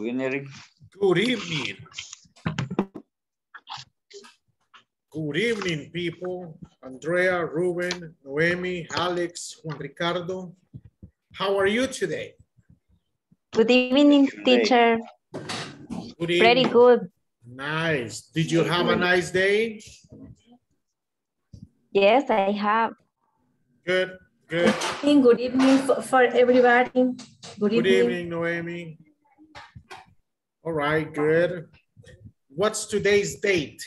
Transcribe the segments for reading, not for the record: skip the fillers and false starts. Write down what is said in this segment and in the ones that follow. Good evening. Good evening. Good evening, people. Andrea, Ruben, Noemi, Alex, Juan Ricardo. How are you today? Good evening, teacher. Good evening. Pretty good. Nice. Did you have a nice day? Yes, I have. Good, good. Good evening for everybody. Good evening, Noemi. All right, good. What's today's date?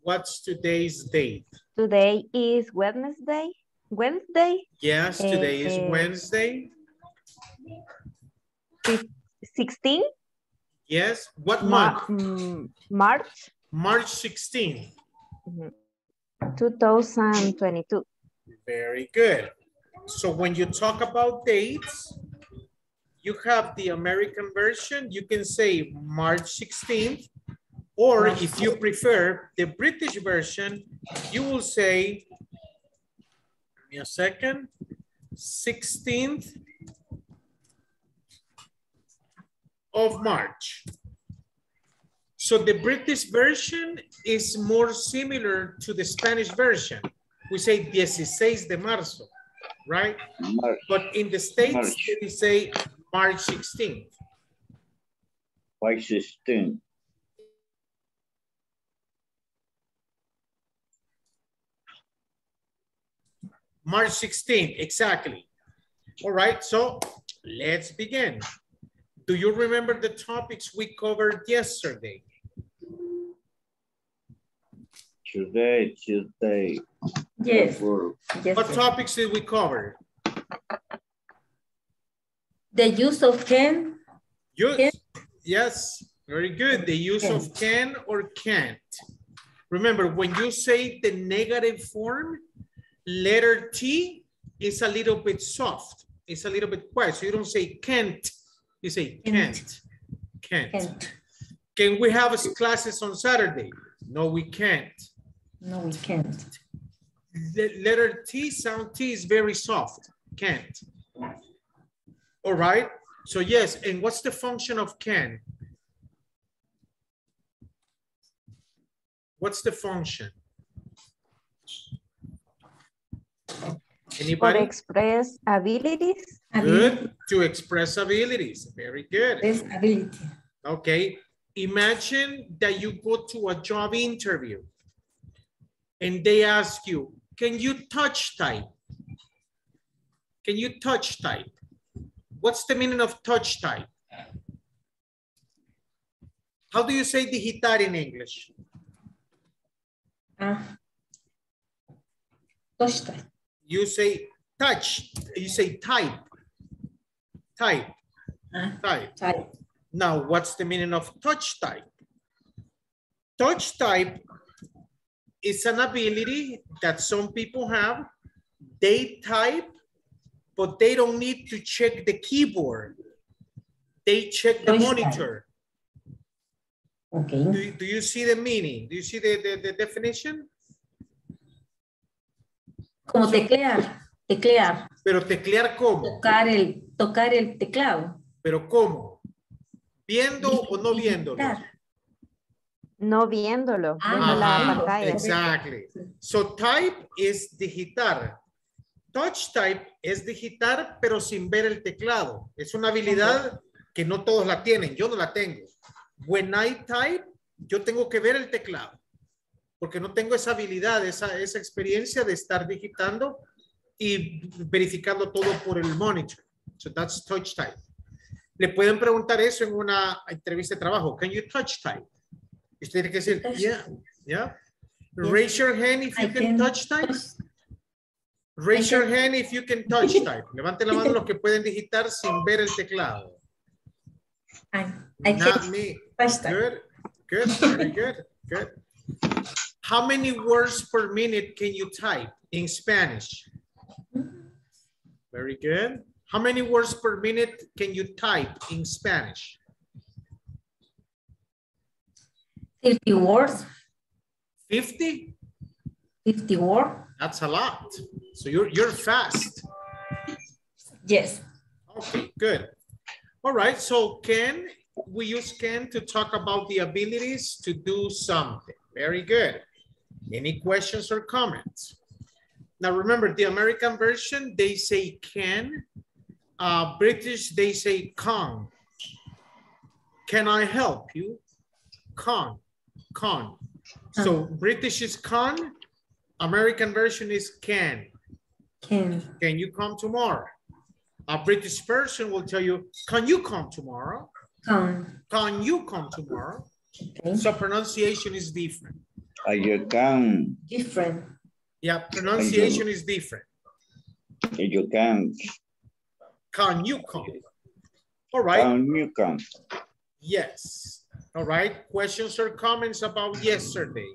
What's today's date? Today is Wednesday. Wednesday? Yes, today is Wednesday. 16? Yes, what month? March. March 16. 2022. Very good. So when you talk about dates, you have the American version, you can say March 16th, or if you prefer the British version, you will say, give me a second, 16th of March. So the British version is more similar to the Spanish version. We say 16 de marzo, right? March. But in the States, they say March 16th. March 16th. March 16th, exactly. All right, so let's begin. Do you remember the topics we covered yesterday? Tuesday. Yes. What topics did we cover? The use of can. Use. Yes, very good. The use of can or can't. Remember, when you say the negative form, letter T is a little bit soft. It's a little bit quiet. So you don't say can't. You say can't. Can't. Can we have classes on Saturday? No, we can't. No, we can't. The letter T, sound T is very soft. Can't. All right. So yes, and what's the function of can? What's the function? Anybody? To express abilities. Good. To express abilities. Very good. Ability. Okay. Imagine that you go to a job interview and they ask you, can you touch type? Can you touch type? What's the meaning of touch type? How do you say digitar in English? Touch type. You say touch, you say type. Type. Now, what's the meaning of touch type? Touch type is an ability that some people have. They type, but they don't need to check the keyboard. They check the monitor. Okay. Do you see the meaning? Do you see the definition? Como teclear. Pero teclear ¿cómo? Tocar el teclado. Pero ¿cómo? ¿Viendo o no viéndolo? No viéndolo. La pantalla. Exactly. So type es digitar. Touch type es digitar pero sin ver el teclado. Es una habilidad que no todos la tienen. Yo no la tengo. When I type, yo tengo que ver el teclado. Porque no tengo esa habilidad, esa experiencia de estar digitando y verificando todo por el monitor. So that's touch type. Le pueden preguntar eso en una entrevista de trabajo. Can you touch type? Y usted tiene que decir, yeah. Raise your hand if you can touch type. Raise your hand if you can touch type. Levante la mano los que pueden digitar sin ver el teclado. Not me. Good, very good, good. How many words per minute can you type in Spanish? Very good. How many words per minute can you type in Spanish? 50 words. 50? 54. That's a lot. So you're fast. Yes. Okay, good. All right, so can, we use can to talk about the abilities to do something. Very good. Any questions or comments? Now remember, the American version, they say can. British, they say con. Can I help you? Con, con. So British is con, American version is can. Can you come tomorrow? A British person will tell you, can you come tomorrow? Can you come tomorrow? Okay. So pronunciation is different. You can. Different. Yeah, pronunciation is different. You can. Can you come? All right. Can you come? Yes. All right. Questions or comments about yesterday?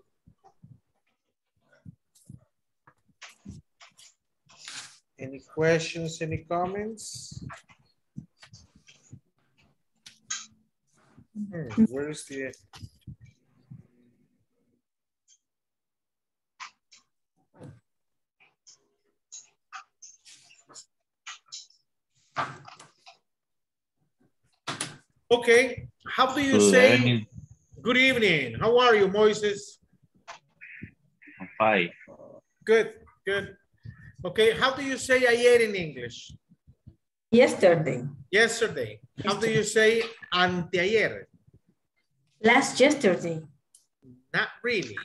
Any questions, any comments? Where is the... Okay, how do you say good evening? How are you, Moises? Hi. Good, good. Okay, how do you say ayer in English? Yesterday. Yesterday. How do you say anteayer? Last yesterday. Not really.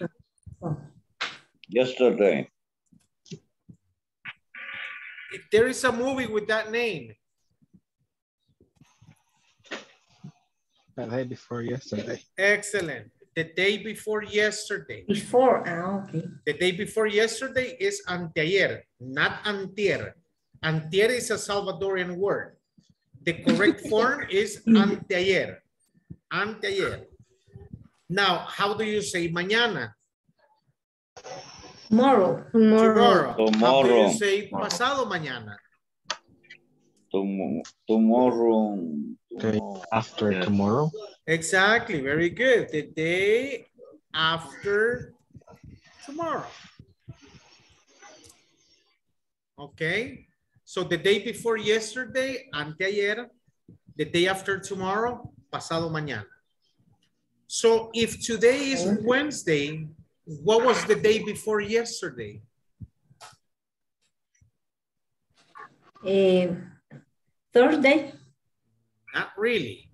Yesterday. There is a movie with that name. The day before yesterday. Excellent. The day before yesterday. Before, okay. The day before yesterday is anteayer, not antier. Antier is a Salvadorian word. The correct form is anteayer. Anteayer. Now, how do you say mañana? Tomorrow. Tomorrow. How do you say pasado mañana? Tomorrow. Day after tomorrow. Exactly. Very good. The day after tomorrow. Okay. So the day before yesterday, anteayer. The day after tomorrow, pasado mañana. So if today is Wednesday, what was the day before yesterday? Thursday. Not really.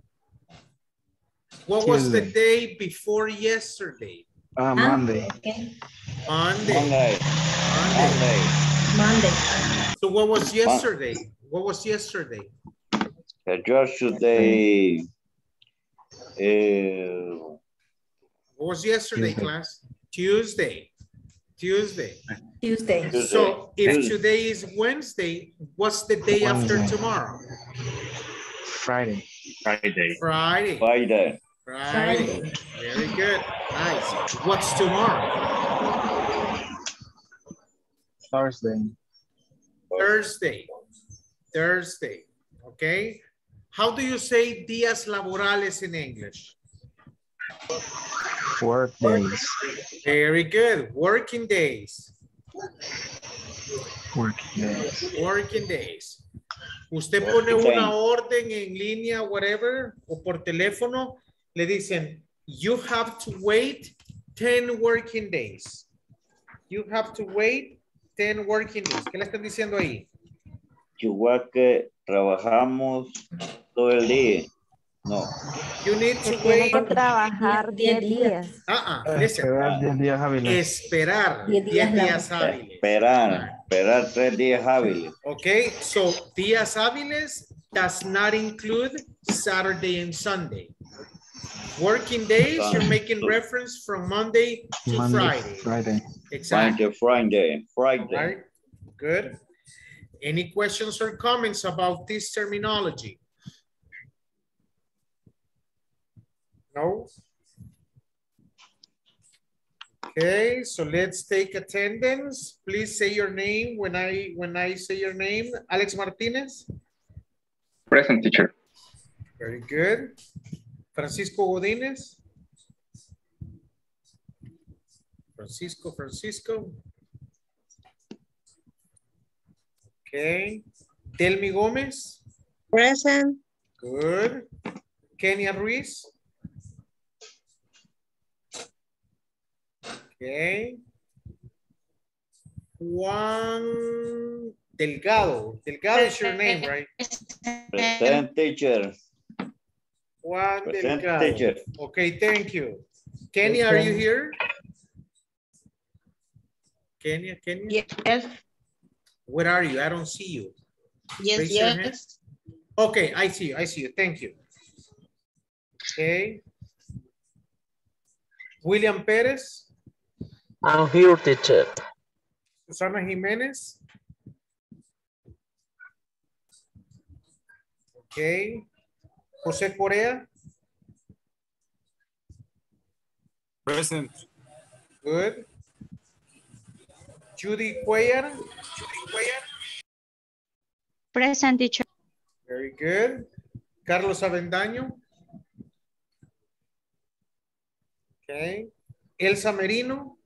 What was the day before yesterday? Monday. Okay. Monday. Monday. Monday. Monday. So what was yesterday? What was yesterday? Yesterday. What was yesterday, class? Tuesday. Tuesday. Tuesday. So if today is Wednesday, what's the day after tomorrow? Friday. Friday. Friday. Friday. Friday. Very good. Nice. What's tomorrow? Thursday. Thursday. Thursday. Okay. How do you say días laborales in English? Work days. Very good. Working days. Working days. Working days. Usted pone una orden en línea, whatever, o por teléfono, le dicen, you have to wait 10 working days. You have to wait 10 working days. ¿Qué le están diciendo ahí? Igual que trabajamos todo el día. No. You need to wait. Trabajar 10 días. Esperar 10 días hábiles. Esperar 10 días hábiles. Esperar 3 días hábiles. Okay, so días hábiles does not include Saturday and Sunday. Working days, you're making reference from Monday to Friday. Friday. Exactly. Friday. Friday. All right. Good. Any questions or comments about this terminology? No. Okay, so let's take attendance. Please say your name when I say your name. Alex Martinez. Present, teacher. Very good. Francisco Godinez. Francisco. Okay. Delmy Gómez. Present. Good. Kenia Ruiz. Okay. Juan Delgado. Delgado is your name, right? Present, teacher. Juan Present Delgado. Teacher. Okay, thank you. Kenia, are you here? Kenia, Kenia? Yes. Where are you? I don't see you. Yes, raise your hand. Okay, I see you. I see you. Thank you. Okay. William Perez. I'm here, teacher. Susana Jimenez. Okay. Jose Corea. Present. Good. Judy Cuellar. Present, teacher. Very good. Carlos Avendaño. Okay. Elsa Merino.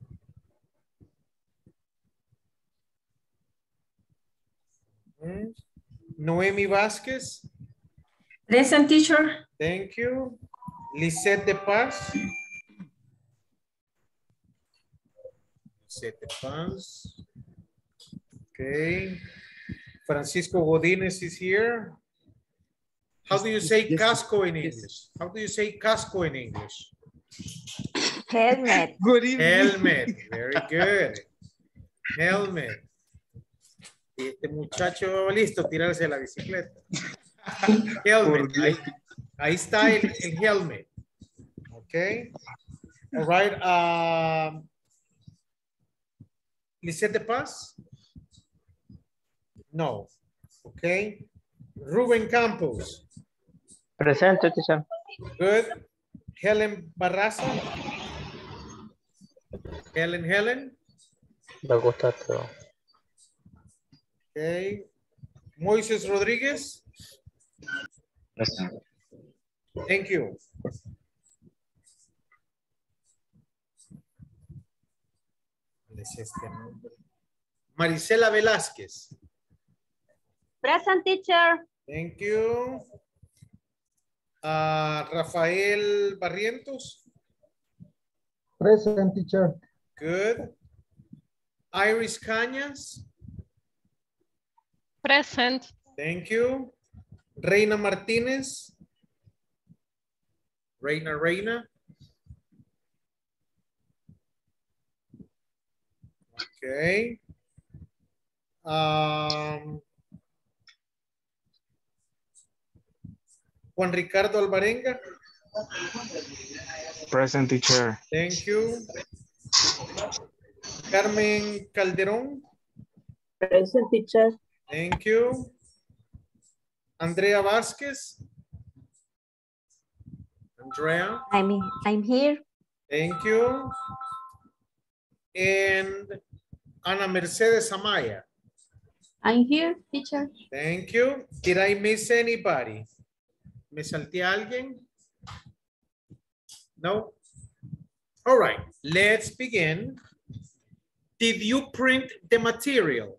Noemi Vásquez. Present, teacher. Thank you. Lisette de Paz. Lisette de Paz. Okay. Francisco Godinez is here. How do you say casco in English? How do you say casco in English? Helmet. Good evening. Helmet. Very good. Helmet. Este muchacho listo tirarse de la bicicleta. Helmet. Ahí está el helmet. Okay. All right. Lisette de Paz? No. Okay. Rubén Campos. Present, teacher. Good. Helen Barraza. Helen. Okay. Moises Rodriguez. Present. Thank you. Maricela Velasquez. Present, teacher. Thank you. Rafael Barrientos. Present, teacher. Good. Iris Cañas. Present. Thank you. Reina Martinez. Reina. Okay. Juan Ricardo Alvarenga. Present, teacher. Thank you. Carmen Calderon. Present, teacher. Thank you. Andrea Vásquez. Andrea. I'm here. Thank you. And Ana Mercedes Amaya. I'm here, teacher. Thank you. Did I miss anybody? ¿Me salté a alguien? No? All right, let's begin. Did you print the material?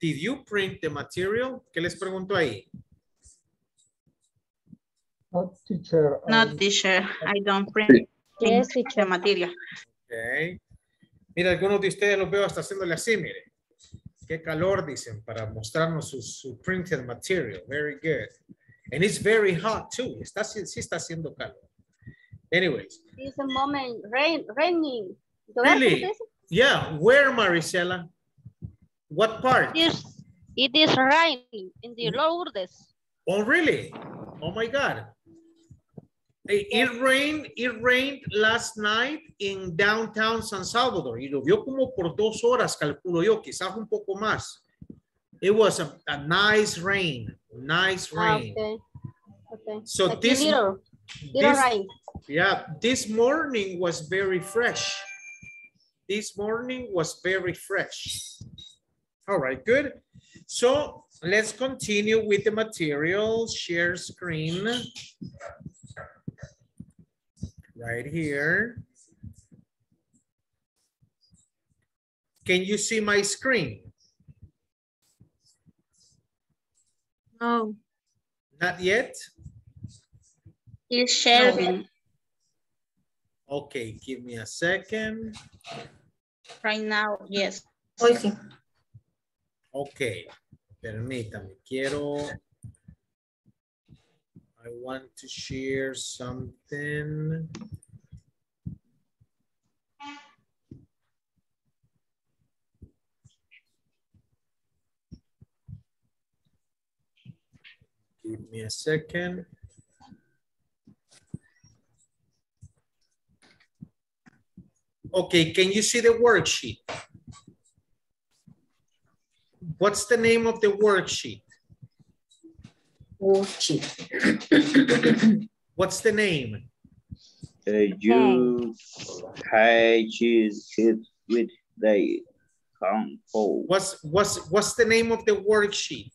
Did you print the material? ¿Qué les pregunto ahí? No, teacher. No, teacher. I don't print. Yes, teacher. Material. Okay. Mira, algunos de ustedes los veo hasta haciéndole así, mire. Qué calor, dicen, para mostrarnos su printed material. Very good. And it's very hot, too. Sí está haciendo calor. Anyways. It's a moment raining. Really? Yeah. Where, Maricela? What part? It is raining in the Lourdes. Oh, really? Oh, my God. It rained last night in downtown San Salvador. Y llovió como por 2 horas, calculo yo, quizás un poco más. It was a nice rain. Okay. Okay. So like this rain. Yeah, this morning was very fresh. This morning was very fresh. All right, good. So let's continue with the material. Share screen. Right here. Can you see my screen? No. Not yet? It's Shelby. No. Okay, give me a second. Right now, yes. Okay. Okay, permítame, quiero... I want to share something. Give me a second. Okay, can you see the worksheet? What's the name of the worksheet? Worksheet. What's the name? You pages with the count. What's the name of the worksheet?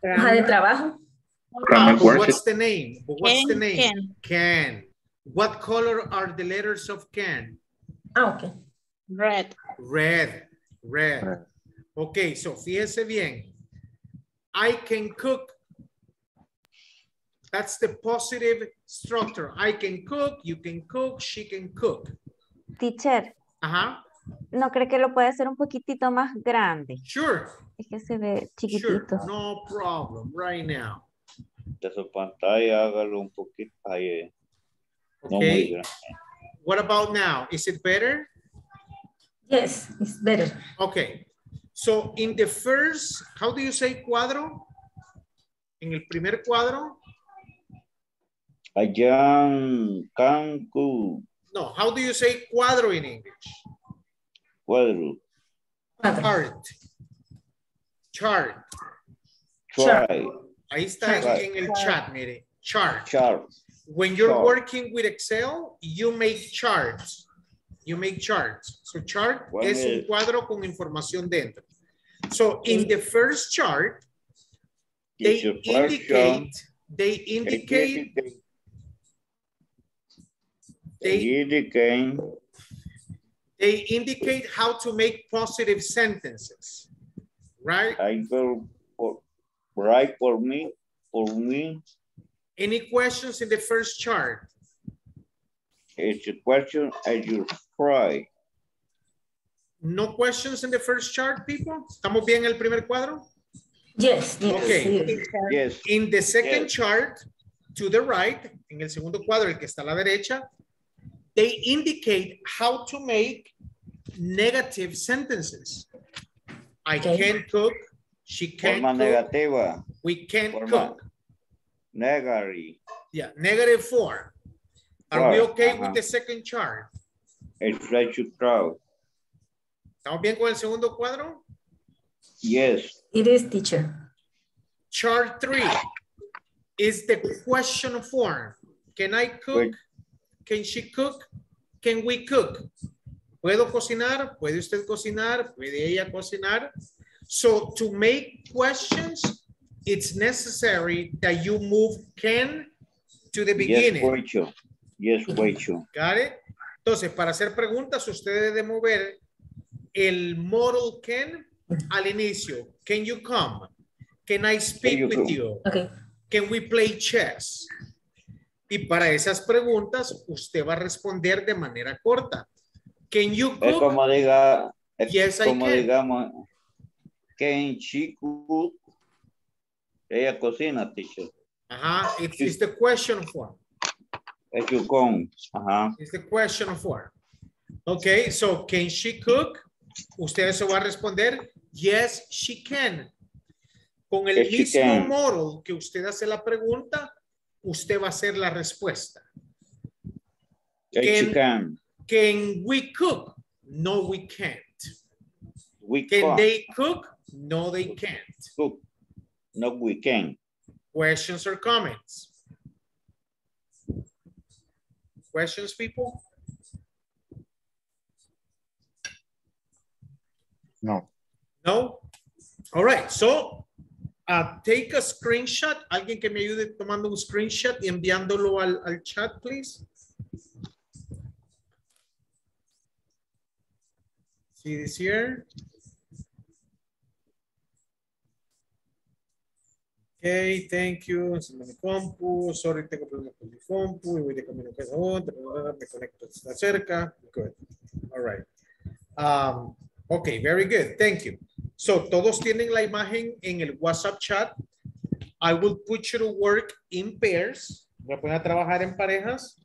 De trabajo. What's the name? What's the name? Can. What color are the letters of can? Ah, okay. Red. Red. Red. Okay, so fíjese bien. I can cook. That's the positive structure. I can cook, you can cook, she can cook. Teacher. Ajá. No cree que lo puede hacer un poquitito más grande. Sure. Es que se ve chiquitito. Sure. No problem right now. De su pantalla hágalo un poquito ahí. Okay. No, what about now? Is it better? Yes, it's better. Okay. So in the first, how do you say cuadro? En el primer cuadro. Allá can cook. No, how do you say cuadro in English? Cuadro. Chart. Chart. Chart. Ahí está chart. En el chat, mire. Chart. Chart. When you're chart. Working with Excel, you make charts. You make charts. So chart well, es un cuadro con información dentro. So in the first chart, they indicate how to make positive sentences, right? I will write for me. Any questions in the first chart? It's a question as you try. No questions in the first chart, people? ¿Estamos bien en el primer cuadro? Yes. Okay. Yes. In the second yes. chart, to the right, en el segundo cuadro, el que está a la derecha, they indicate how to make negative sentences. I okay. can't cook. She can't forma cook. Negativa. We can't forma cook. Negative. Yeah, negative four. Are we okay with the second chart? It's right to try. ¿Estamos bien con el segundo cuadro? Yes. It is, teacher. Chart 3 is the question form. Can I cook? Wait. Can she cook? Can we cook? ¿Puedo cocinar? ¿Puede usted cocinar? ¿Puede ella cocinar? So to make questions, it's necessary that you move can to the beginning. Yes, yes, wait. Got it? Entonces, para hacer preguntas, usted debe mover el modal can al inicio. Can you come? Can I speak with you? Okay. Can we play chess? Y para esas preguntas, usted va a responder de manera corta. Can you cook? Es como diga, es yes, como I can. Digamos, can she cook? Ella cocina, teacher. Ajá, it's the question form. It's the question form. Okay, so can she cook? Usted se va a responder, yes, she can. Con el yes, mismo modal que usted hace la pregunta, usted va a hacer la respuesta. Yes, she can. Can we cook? No, we can't. We can they cook? No, they can't. Cook. No, we can. Questions or comments? Questions, people? No. No? All right, so take a screenshot. Alguien que me ayude tomando un screenshot y enviándolo al chat, please. See this here? Ok, thank you. Se me compu. Sorry, tengo problemas con mi compu. Y voy de camino a casa. Me conecto hasta cerca. Good. All right. Ok, very good. Thank you. So, todos tienen la imagen en el WhatsApp chat. I will put you to work in pairs. Voy a poner a trabajar en parejas.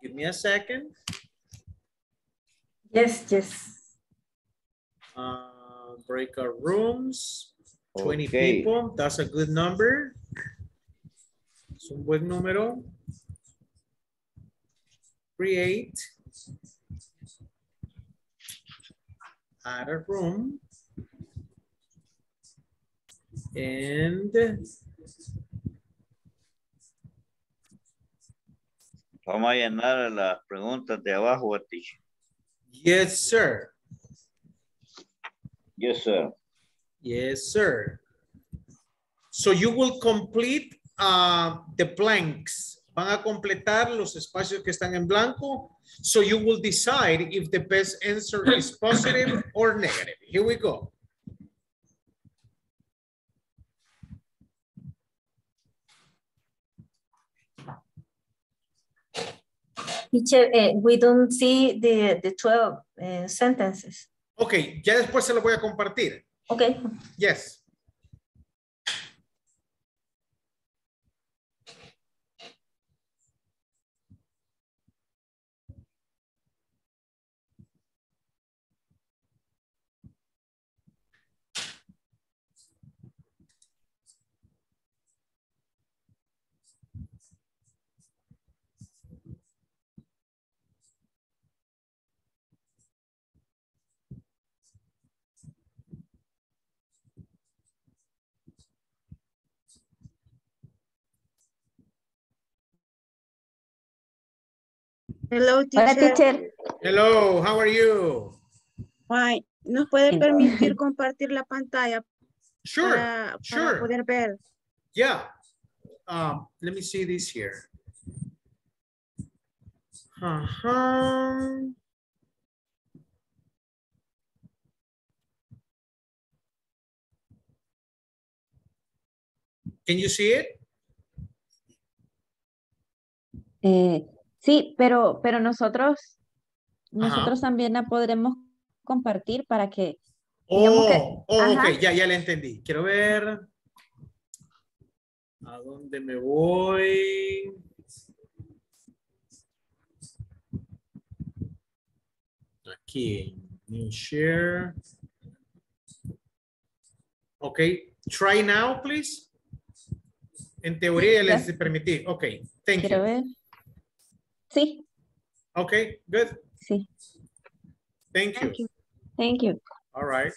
Give me a second. Yes, yes. Break our rooms. Okay. 20 people. That's a good number. Es un buen número. Create. Add a room. And vamos a llenar las preguntas de abajo, teacher. Yes, sir. Yes, sir. Yes, sir. So you will complete the blanks. Van a completar los espacios que están en blanco. So you will decide if the best answer is positive or negative. Here we go. Teacher, we don't see the 12 sentences. Okay, ya después se lo voy a compartir. Okay. Yes. Hello, teacher. Hola, teacher. Hello, how are you? Why? ¿Nos puede permitir compartir la pantalla? Sure, sure. Para poder ver. Yeah. Let me see this here. Can you see it? Sí, pero nosotros también la podremos compartir para que... ok, ya la entendí. Quiero ver a dónde me voy. Aquí, new share. Ok, try now, please. En teoría les permití. Ok, thank you. Quiero ver. Sí. Okay, good. Sí. Thank you. Thank you. All right.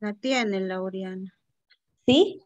La tiene Laureana. Sí.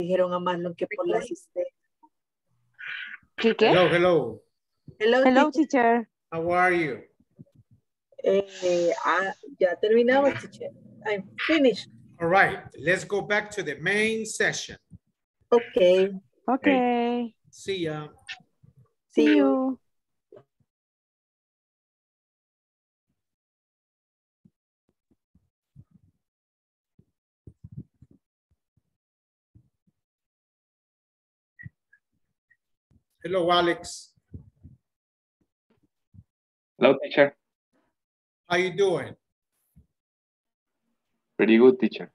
Dijeron a Marlon que por la asistencia. Hello, hello. Hello, hello teacher. How are you? Ya terminamos, teacher. I'm finished. All right. Let's go back to the main session. Okay. Okay. See ya. See you. Hello, Alex. Hello, teacher. How you doing? Pretty good, teacher.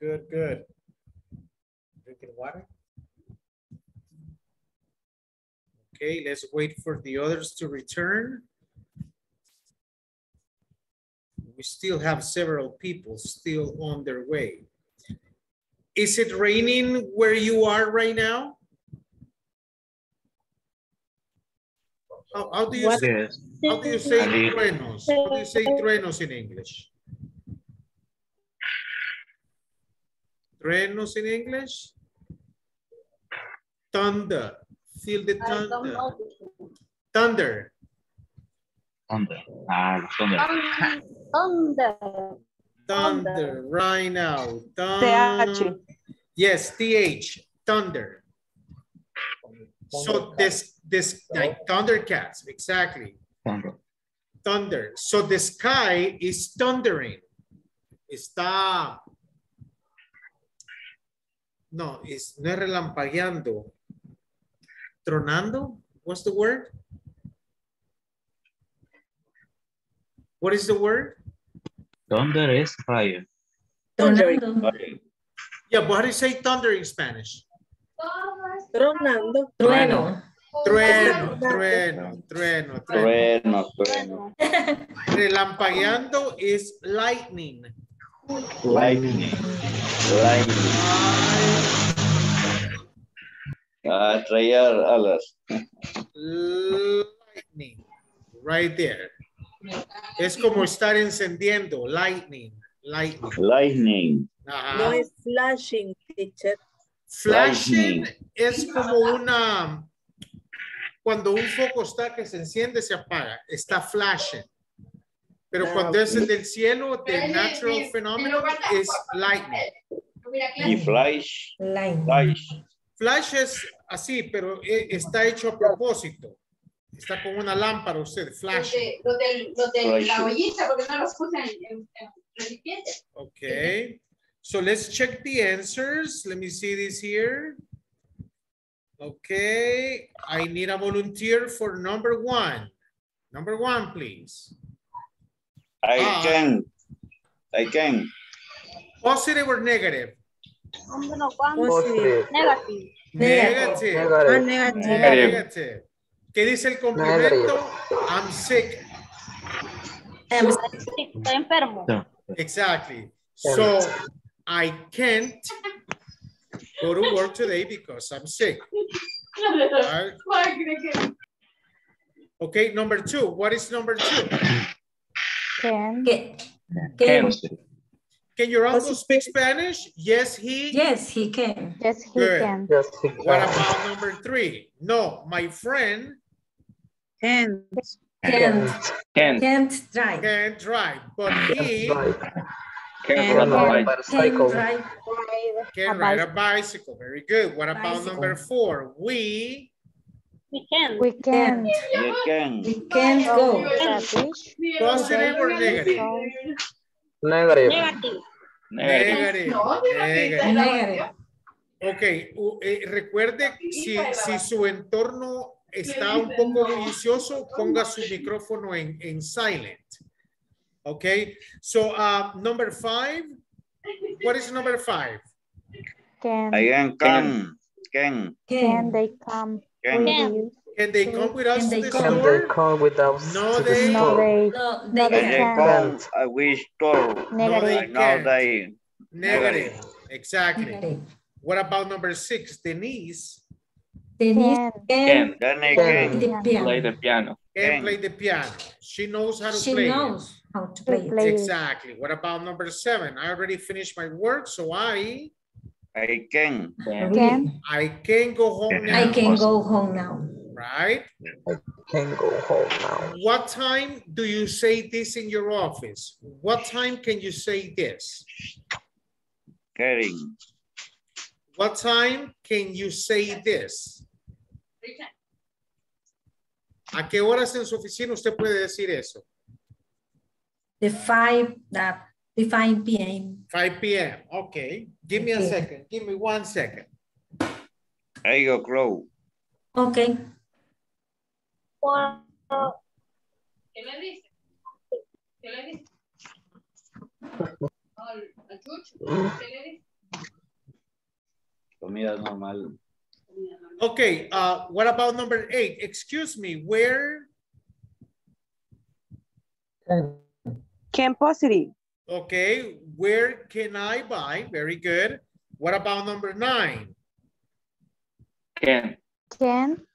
Good, good. Drinking water? Okay, let's wait for the others to return. We still have several people still on their way. Is it raining where you are right now? How do you say, yes. How do you say truenos? How do you say truenos in English? Truenos in English? Thunder. Feel the thunder. Thunder. Thunder. Thunder. Thunder. Right now. Thunder. Yes, TH. Thunder. So this like Thundercats, exactly. Thunder. So the sky is thundering. Está. No, it's no relampagueando. Tronando? What's the word? What is the word? Thunder is fire. Thundering. Yeah, but how do you say thunder in Spanish? Tronando. Trueno. Trueno, trueno, trueno, trueno. Trueno, trueno. Relampagueando is lightning. Lightning. Lightning. Traer alas. Lightning. Right there. Es como estar encendiendo. Lightning. Lightning. Lightning. Uh-huh. No es flashing, teacher. Flashing lightning. Es como una, cuando un foco está que se enciende, se apaga, está flashing. Pero cuando es el del cielo, the natural phenomenon is lightning. Y flash. Flash. Flash es así, pero está hecho a propósito. Está con una lámpara usted, flash. Los de la ollita, porque no los usan en recipiente. Ok. So let's check the answers. Let me see this here. Okay, I need a volunteer for number one. Number one, please. I can. Positive or negative? Positive. Negative. Negative. Negative. ¿Qué dice el complemento? I'm sick. I'm sick. Estoy enfermo. Exactly. So, I can't go to work today because I'm sick. Right. Okay, number two. What is number two? Can your uncle speak Spanish? Yes, he. Yes, he can. Yes, he can. Yes, he can. What about number three? No, my friend. Can't drive. Can't drive, but he. Can ride a bicycle. Very good. What about number four? We can't go. Positive or negative? Negative. Okay. Recuerde, si su entorno está un poco bullicioso, ponga su micrófono en silent. Okay, so number five, what is number five? Can they come with us? No, they can't. Negative. Exactly. Negative. What about number six? Denise can play the piano. She knows how to play it. Exactly. What about number seven? I already finished my work, so I I can. Can. I can go home now. I can go home now. Right? I can go home now. What time do you say this in your office? What time can you say this? Karen. What time can you say this? ¿A qué horas en su oficina usted puede decir eso? The 5 p.m. 5 p.m. Okay. Give me a second. Give me 1 second. 8 o'clock. Okay. ¿Qué le dice? ¿Qué le dice? ¿Qué le dice? Comida normal. Okay, what about number 8? Excuse me, where? Camposity. Okay, where can I buy? Very good. What about number 9? Can. Can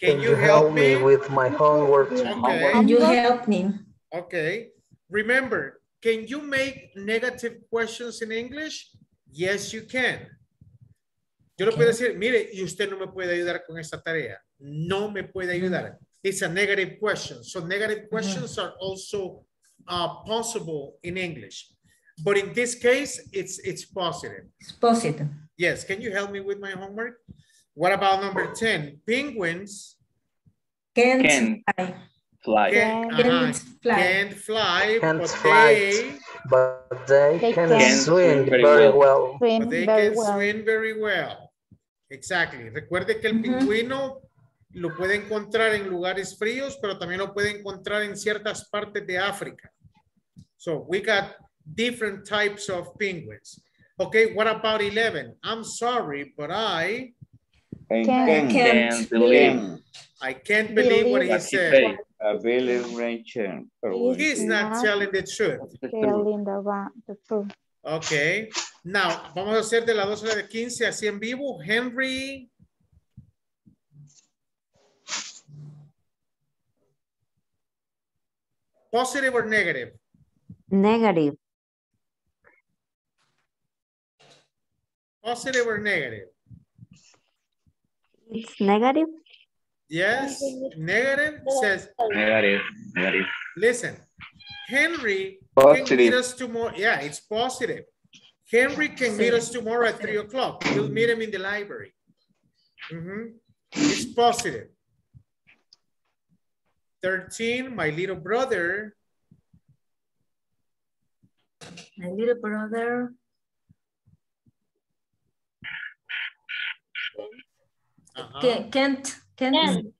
you help me with my homework? Okay. Can you help me? Okay. Remember, can you make negative questions in English? Yes, you can. Yo le puedo decir, mire, y usted no me puede ayudar con esta tarea. No me puede ayudar. It's a negative question. So negative questions are also possible in English. But in this case, it's positive. It's positive. Yes. Can you help me with my homework? What about number 10? Penguins. Can't fly. Can't fly, but they can swim very well. But they can swim very well. Exactly. Recuerde que el pingüino lo puede encontrar en lugares fríos, pero también lo puede encontrar en ciertas partes de África. So we got different types of penguins. Okay, what about 11? I'm sorry, but I can't believe what he said. He's not telling the truth. Okay. Now, vamos a hacer de las 12 a las 15 así en vivo. Henry. Positive or negative? Negative. Positive or negative? It's negative. Yes, negative says negative. Negative. Listen, Henry positive. Can meet us tomorrow. Yeah, it's positive. Henry can meet us tomorrow at 3 o'clock. We'll meet him in the library. It's positive. 13, my little brother. My little brother. Can't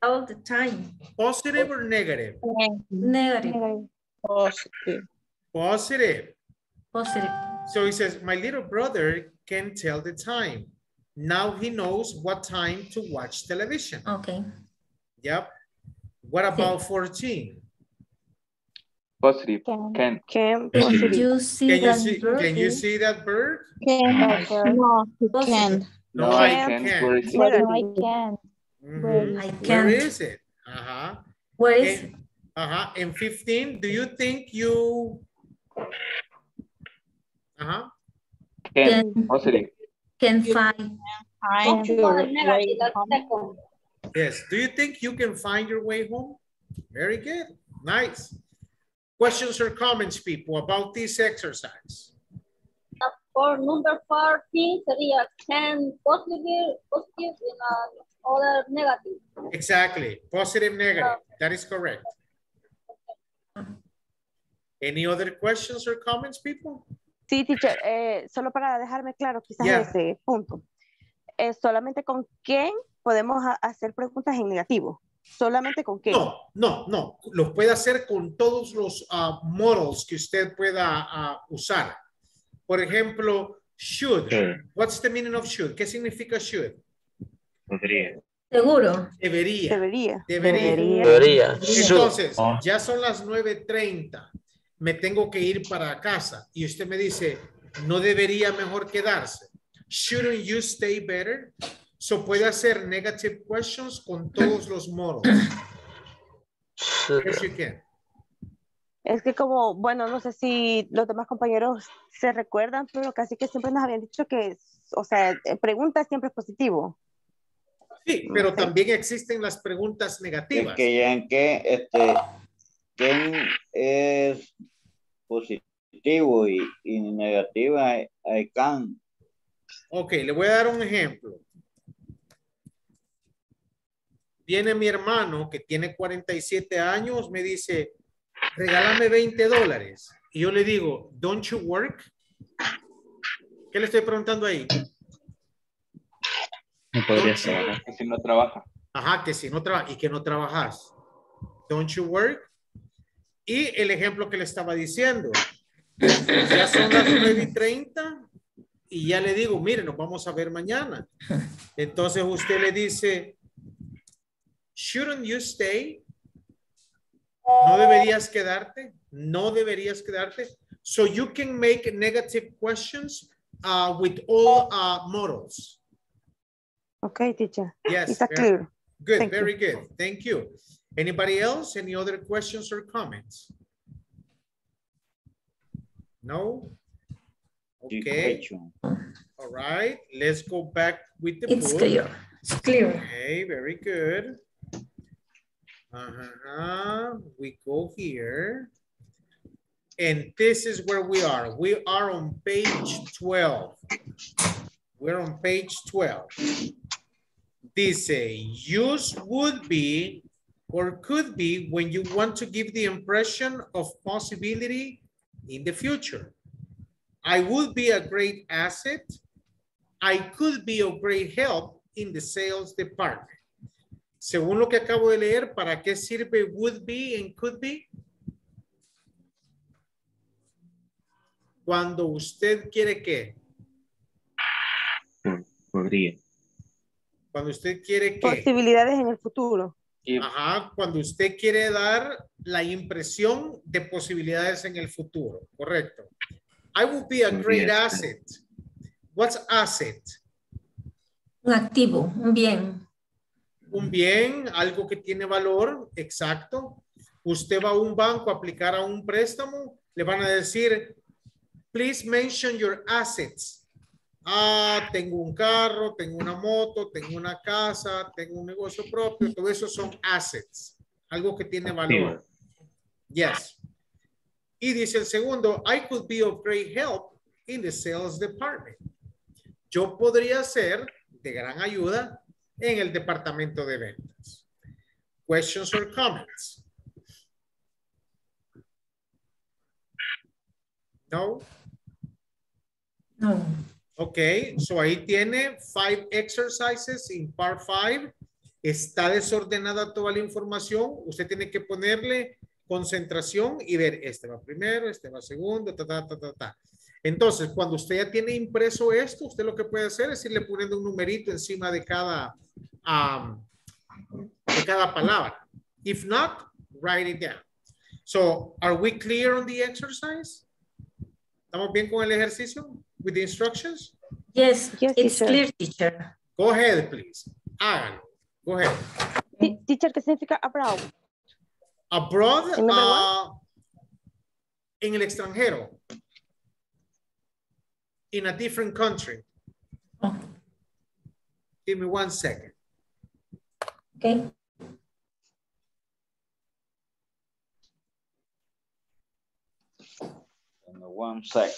all the time. Positive or negative? Negative. Positive. Positive. Positive. So he says, my little brother can tell the time. Now he knows what time to watch television. Okay. Yep. What about 14? Positive. Can you see that bird? No, I can't. Where is it? Where is it? And 15, do you think you can find your way home? Yes. Do you think you can find your way home? Very good. Nice. Questions or comments, people, about this exercise? For number 14, can positive in other negative. Exactly. Positive, negative. That is correct. Any other questions or comments, people? Sí, teacher. Solo para dejarme claro, quizás ese punto. Solamente con quién podemos hacer preguntas en negativo. Solamente con qué. No. Los puede hacer con todos los models que usted pueda usar. Por ejemplo, should. What's the meaning of should? ¿Qué significa should? Podría. Seguro. Debería. Entonces, ya son las 9:30. Me tengo que ir para casa. Y usted me dice, ¿no debería mejor quedarse? Shouldn't you stay better? So puede hacer negative questions con todos los modos. Yes, you can. Es que como, bueno, no sé si los demás compañeros se recuerdan, pero casi que siempre nos habían dicho que, o sea, preguntas siempre es positivo. Sí, pero también existen las preguntas negativas. Es que ya en qué, ¿quién es positivo y negativa? I can. Ok, le voy a dar un ejemplo. Viene mi hermano que tiene 47 años, me dice, regálame $20. Y yo le digo, don't you work? ¿Qué le estoy preguntando ahí? Podría ser que si no trabaja. Ajá, que si no trabaja y que no trabajas. Don't you work? Y el ejemplo que le estaba diciendo. Ya son las 9:30 y ya le digo, mire, nos vamos a ver mañana. Entonces usted le dice, shouldn't you stay? ¿No deberías quedarte? ¿No deberías quedarte? So you can make negative questions with all models. Okay, teacher. Yes, it's clear. Good, thank very you. Good. Thank you. Anybody else? Any other questions or comments? No? Okay. All right. Let's go back with the book. It's clear. It's clear. Okay, very good. We go here. And this is where we are. We are on page 12. We're on page 12. Dice, use would be or could be when you want to give the impression of possibility in the future. I would be a great asset. I could be of great help in the sales department. Según lo que acabo de leer, ¿para qué sirve would be and could be? Cuando usted quiere que. Podría. Cuando usted quiere que... Posibilidades en el futuro. Ajá, cuando usted quiere dar la impresión de posibilidades en el futuro, correcto. I would be a great asset. What's asset? Un activo, un bien. Un bien, algo que tiene valor, exacto. Usted va a un banco a aplicar a un préstamo, le van a decir, please mention your assets. Ah, tengo un carro, tengo una moto, tengo una casa, tengo un negocio propio. Todo eso son assets. Algo que tiene valor. Yes. Y dice el segundo, I could be of great help in the sales department. Yo podría ser de gran ayuda en el departamento de ventas. Questions or comments? No? No. Okay, so ahí tiene 5 exercises in part 5. Está desordenada toda la información. Usted tiene que ponerle concentración y ver, este va primero, este va segundo, ta, ta, ta, ta, ta. Entonces, cuando usted ya tiene impreso esto, usted lo que puede hacer es irle poniendo un numerito encima de cada palabra. If not, write it down. So, are we clear on the exercise? ¿Estamos bien con el ejercicio? With the instructions? Yes, yes, it's teacher. Clear, teacher. Go ahead, please. Háganlo. Go ahead. Teacher, ¿qué significa abroad? Abroad, en el extranjero. In a different country. Oh. Give me 1 second. Okay. Give me 1 second.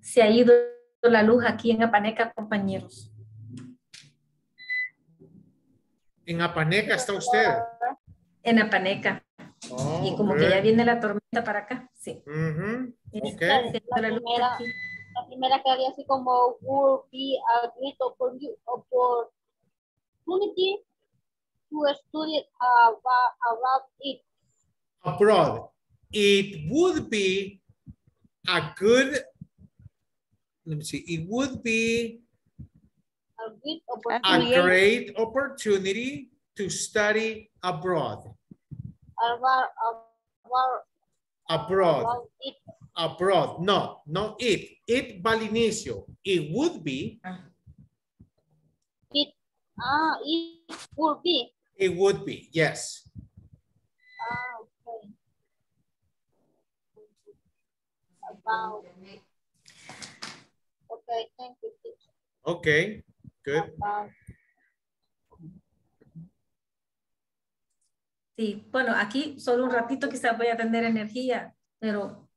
Se ha ido la luz aquí en Apaneca, compañeros. ¿En Apaneca está usted? En Apaneca. Oh, y como que ya viene la tormenta para acá, sí. Okay. La primera que había así como would be a great opportunity to study about it. Abroad. It would be a good... Let me see. It would be a great opportunity to study abroad. Abroad. No, no it. It balinicio. It would be. It would be. Yes. Okay. About. Okay, thank you. Okay, good. Sí, bueno, aquí solo un ratito quizás voy a tener energía, pero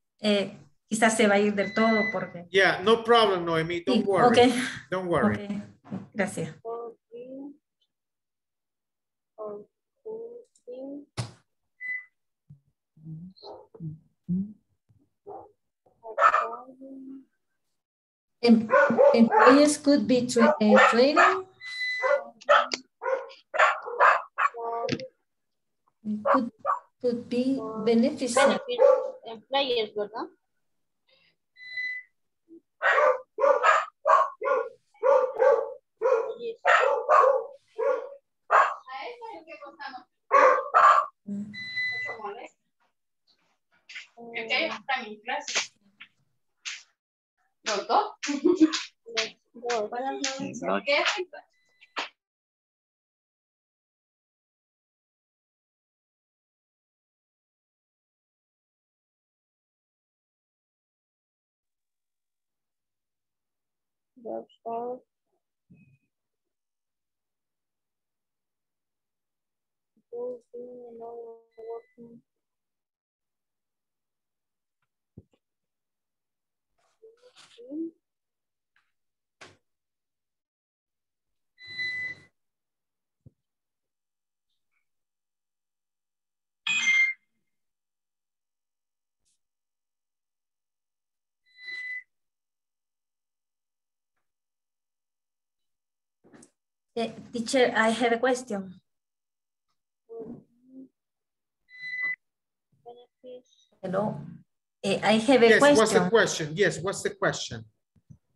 quizás se va a ir del todo porque... Yeah, no problem, Noemi, don't worry. Okay. Don't worry. Okay. Gracias. Employees could be training. Could be beneficial. Employees, ¿verdad? ¿Los dos? ¿Los dos? Teacher, I have a question. Hello. I have a question. What's the question? Yes, what's the question?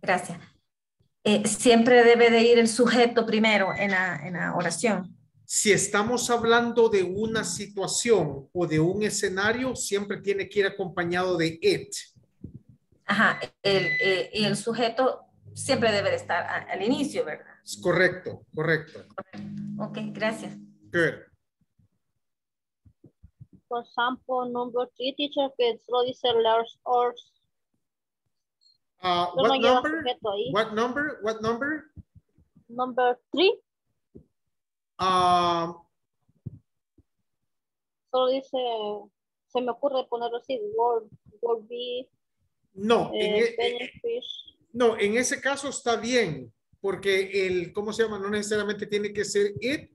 Gracias. Siempre debe de ir el sujeto primero en la oración. Si estamos hablando de una situación o de un escenario, siempre tiene que ir acompañado de it. Ajá, el sujeto siempre debe de estar al inicio, ¿verdad? Es correcto, correcto. Ok, gracias. Good. For example, number 3, teacher, que solo dice letters or. What number? What number? Number 3. Solo dice, se me ocurre ponerlo así, word be. No, no, en ese caso está bien, porque el, ¿cómo se llama? No necesariamente tiene que ser it.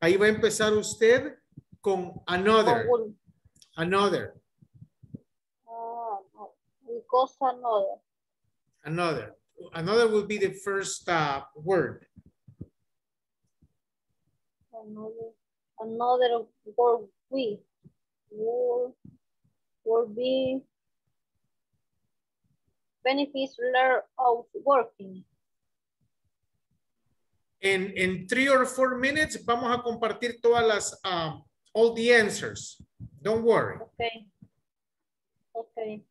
Ahí va a empezar usted con another. Another. Because another. Another. Another will be the first word. Another word we. Word be. Benefits learn of working. In 3 or 4 minutes, vamos a compartir todas las, all the answers. Don't worry. Okay. Okay.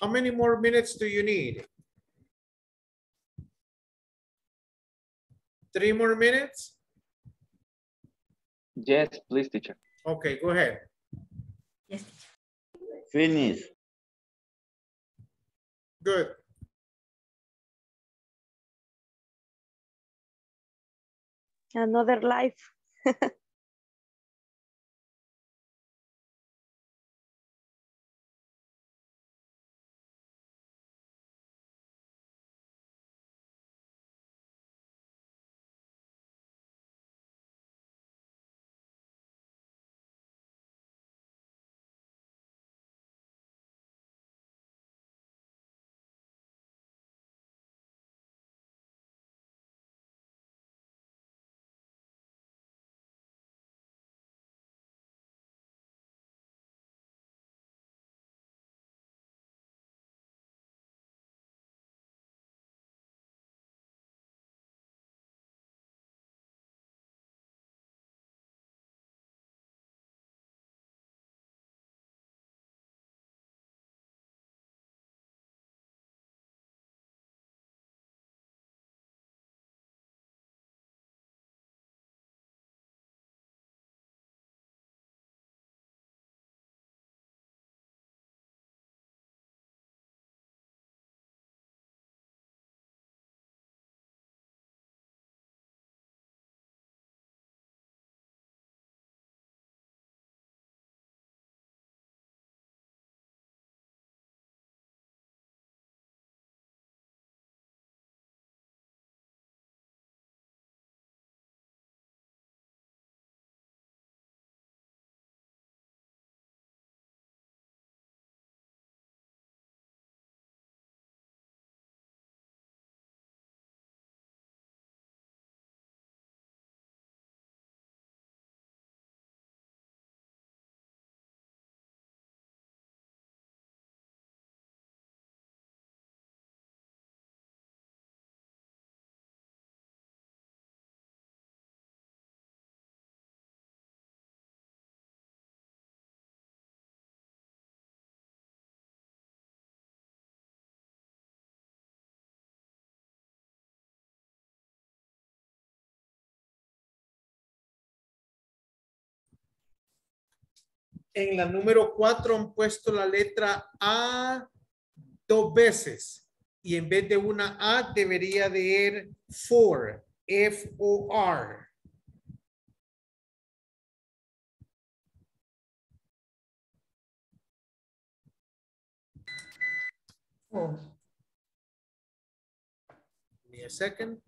How many more minutes do you need? 3 more minutes? Yes, please, teacher. Okay, go ahead. Yes, teacher. Finish. Good. Another life. En la número 4 han puesto la letra A 2 veces y en vez de una A debería de ir for, F-O-R. Oh. Give me a second.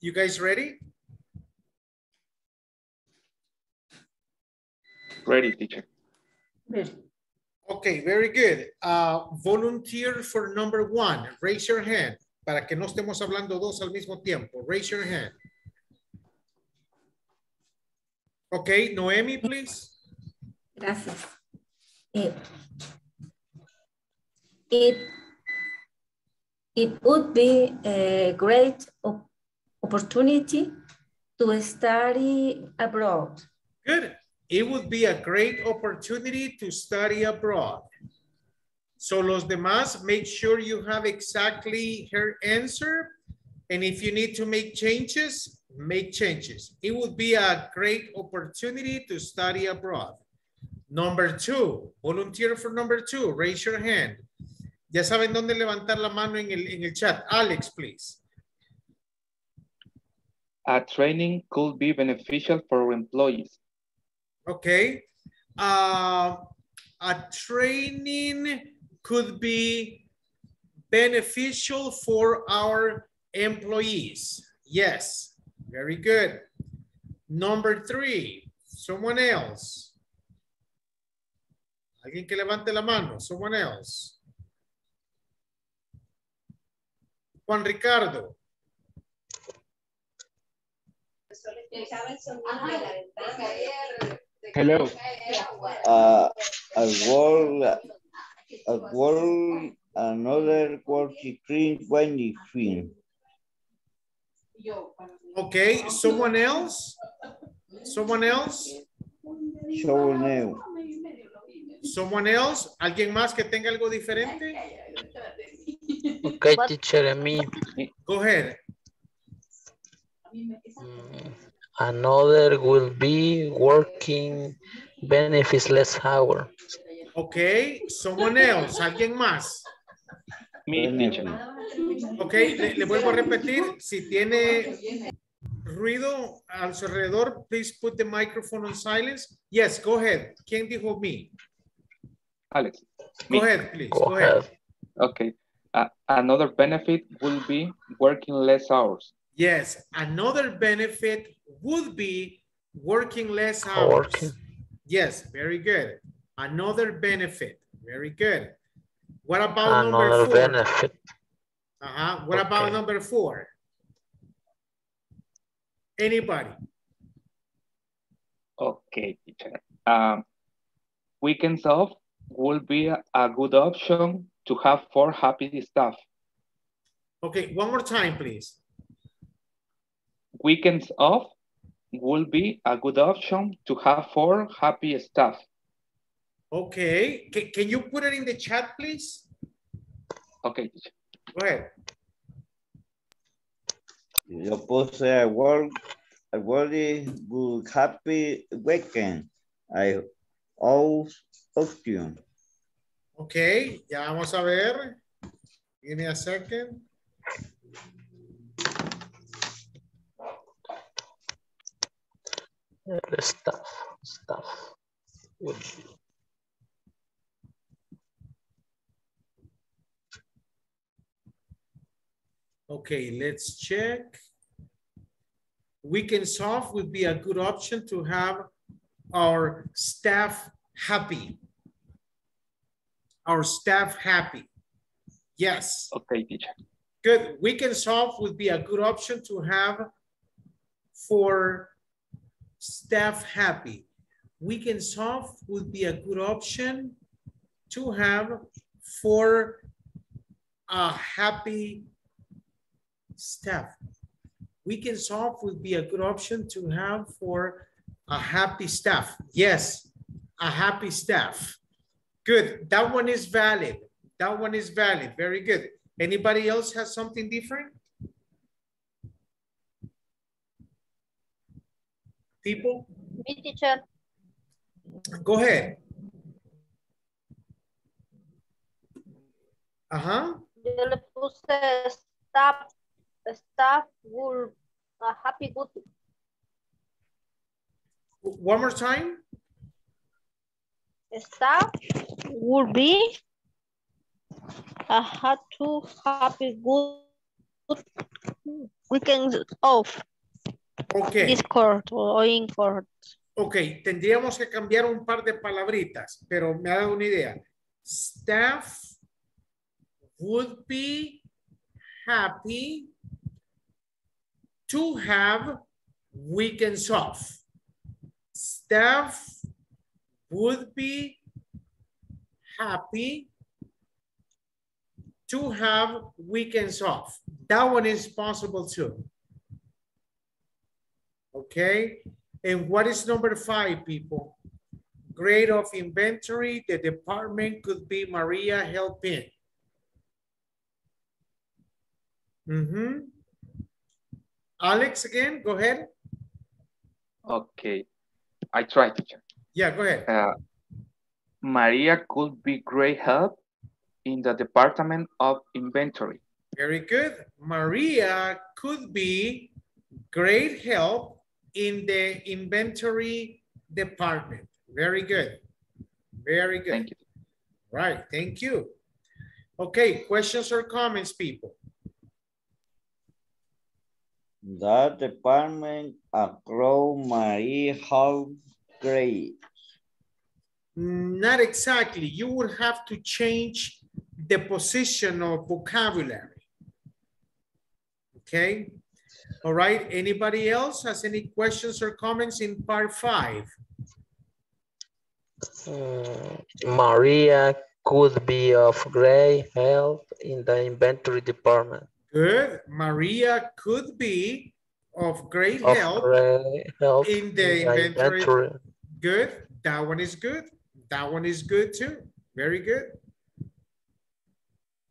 You guys ready? Ready, teacher. Ready. Okay, very good. Volunteer for number 1. Raise your hand. Para que no estemos hablando dos al mismo tiempo. Raise your hand. Okay, Noemi, please. Gracias. It would be a great opportunity to study abroad. Good. It would be a great opportunity to study abroad. So los demás, make sure you have exactly her answer. And if you need to make changes, make changes. It would be a great opportunity to study abroad. Number two, volunteer for number two, raise your hand. Ya saben dónde levantar la mano en el chat. Alex, please. A training could be beneficial for employees. Okay. A training could be beneficial for our employees. Yes, very good. Number three, someone else. Alguien que levante la mano, someone else. Juan Ricardo. Hello. A world, another quality cream, windy cream. Okay, someone else? Someone else? Someone else. Someone else? ¿Alguien más que tenga algo diferente? Okay, teacher, me. Go ahead. Another will be working benefits less hour. Okay, someone else, alguien más. Ok, le vuelvo a repetir, si tiene ruido a su alrededor, please put the microphone on silence. Yes, go ahead. ¿Quién dijo me? Alex. Go ahead, please. Go ahead. Okay. Another benefit will be working less hours. Yes, another benefit would be working less hours. Working. Yes, very good. Another benefit, very good. What about number four? Benefit. What about number four? Anybody? Okay, teacher. Weekends off will be a good option to have for happy staff. Okay, one more time, please. Weekends off will be a good option to have for happy staff. Okay, can you put it in the chat, please? Okay. Go ahead. Yo puse a world good happy weekend. I all option. Okay, ya vamos a ver. Give me a second. Stuff. Okay, let's check. Weekends off would be a good option to have our staff happy. Our staff happy. Yes. Okay, teacher. Good. Weekends off would be a good option to have for staff happy. Weekends off would be a good option to have for a happy staff. Weekends off would be a good option to have for a happy staff. Yes, a happy staff. Good. That one is valid. That one is valid. Very good. Anybody else has something different? People? Me, teacher. Go ahead. Yo le puse staff. The staff will a happy good. One more time. The staff will be a happy good weekends off. Okay. Discord o incord. Okay, tendríamos que cambiar un par de palabritas, pero me ha dado una idea. Staff would be happy to have weekends off. Staff would be happy to have weekends off. That one is possible too. Okay, and what is number 5, people? Grade of inventory, the department could be Maria helping. Alex again, go ahead. Okay, I try, teacher. Yeah, go ahead. Maria could be great help in the department of inventory. Very good. Maria could be great help in the inventory department. Very good. Very good. Thank you. Right. Thank you. Okay. Questions or comments, people? That department across Maria help grade. Not exactly. You would have to change the position or vocabulary. Okay. All right. Anybody else has any questions or comments in part 5? Maria could be of great help in the inventory department. Good. Maria could be of great help in the inventory. Good. That one is good. That one is good too. Very good.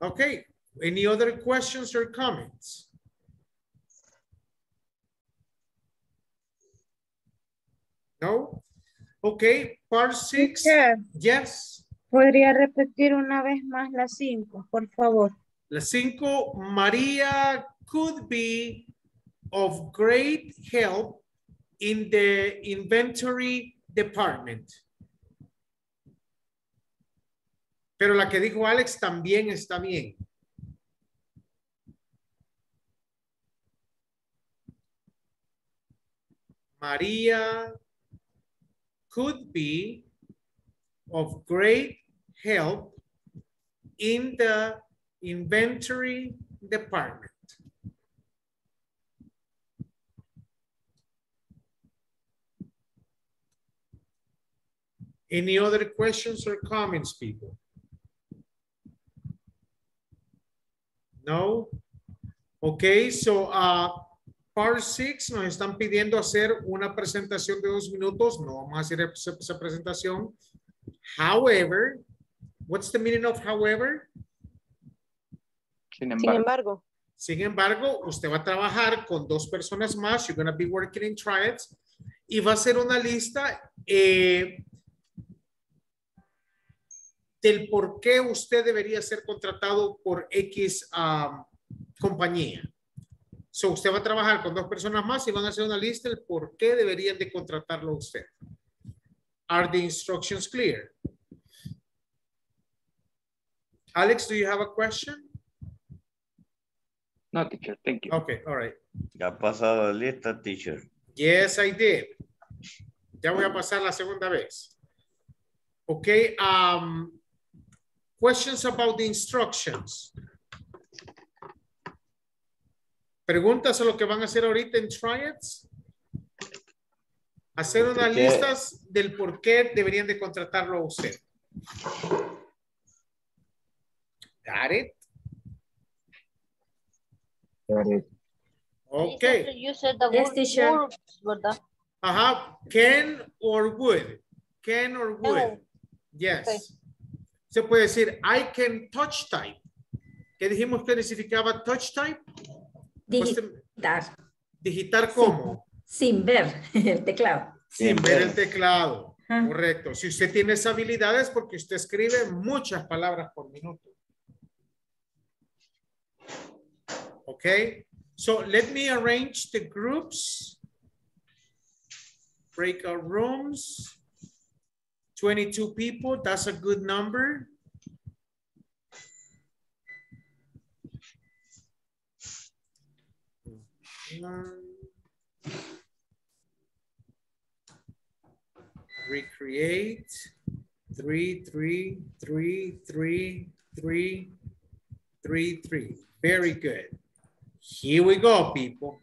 Okay. Any other questions or comments? No? Okay, part 6. Teacher, yes. ¿Podría repetir una vez más la 5, por favor? La 5, Maria could be of great help in the inventory department. Pero la que dijo Alex también está bien. Maria could be of great help in the inventory department. Any other questions or comments, people? No? Okay, so part 6 nos están pidiendo hacer una presentación de 2 minutos. No vamos a hacer esa presentación. However, what's the meaning of however? Sin embargo. Sin embargo, usted va a trabajar con 2 personas más. You're going to be working in triads. Y va a hacer una lista del por qué usted debería ser contratado por X compañía. So usted va a trabajar con 2 personas más y van a hacer una lista del por qué deberían de contratarlo a usted. Are the instructions clear? Alex, do you have a question? No, teacher, thank you. Okay, all right. Ya ha pasado la lista, teacher. Yes, I did. Ya voy a pasar la segunda vez. Okay, questions about the instructions. Preguntas a lo que van a hacer ahorita en triads. Hacer unas listas del por qué deberían de contratarlo a usted. Got it? Got it. Okay. You said the word yes, would. Can or would. Can or would. Yes. Okay. Se puede decir, I can touch type. ¿Qué dijimos que significaba touch type? Digitar. ¿Digitar cómo? Sin ver el teclado. Sin ver el teclado, correcto. Si usted tiene esas habilidades, porque usted escribe muchas palabras por minuto. Ok, so let me arrange the groups. Breakout rooms. 22 people, that's a good number. Recreate 3, 3, 3, 3, 3, 3, 3. Very good. Here we go, people.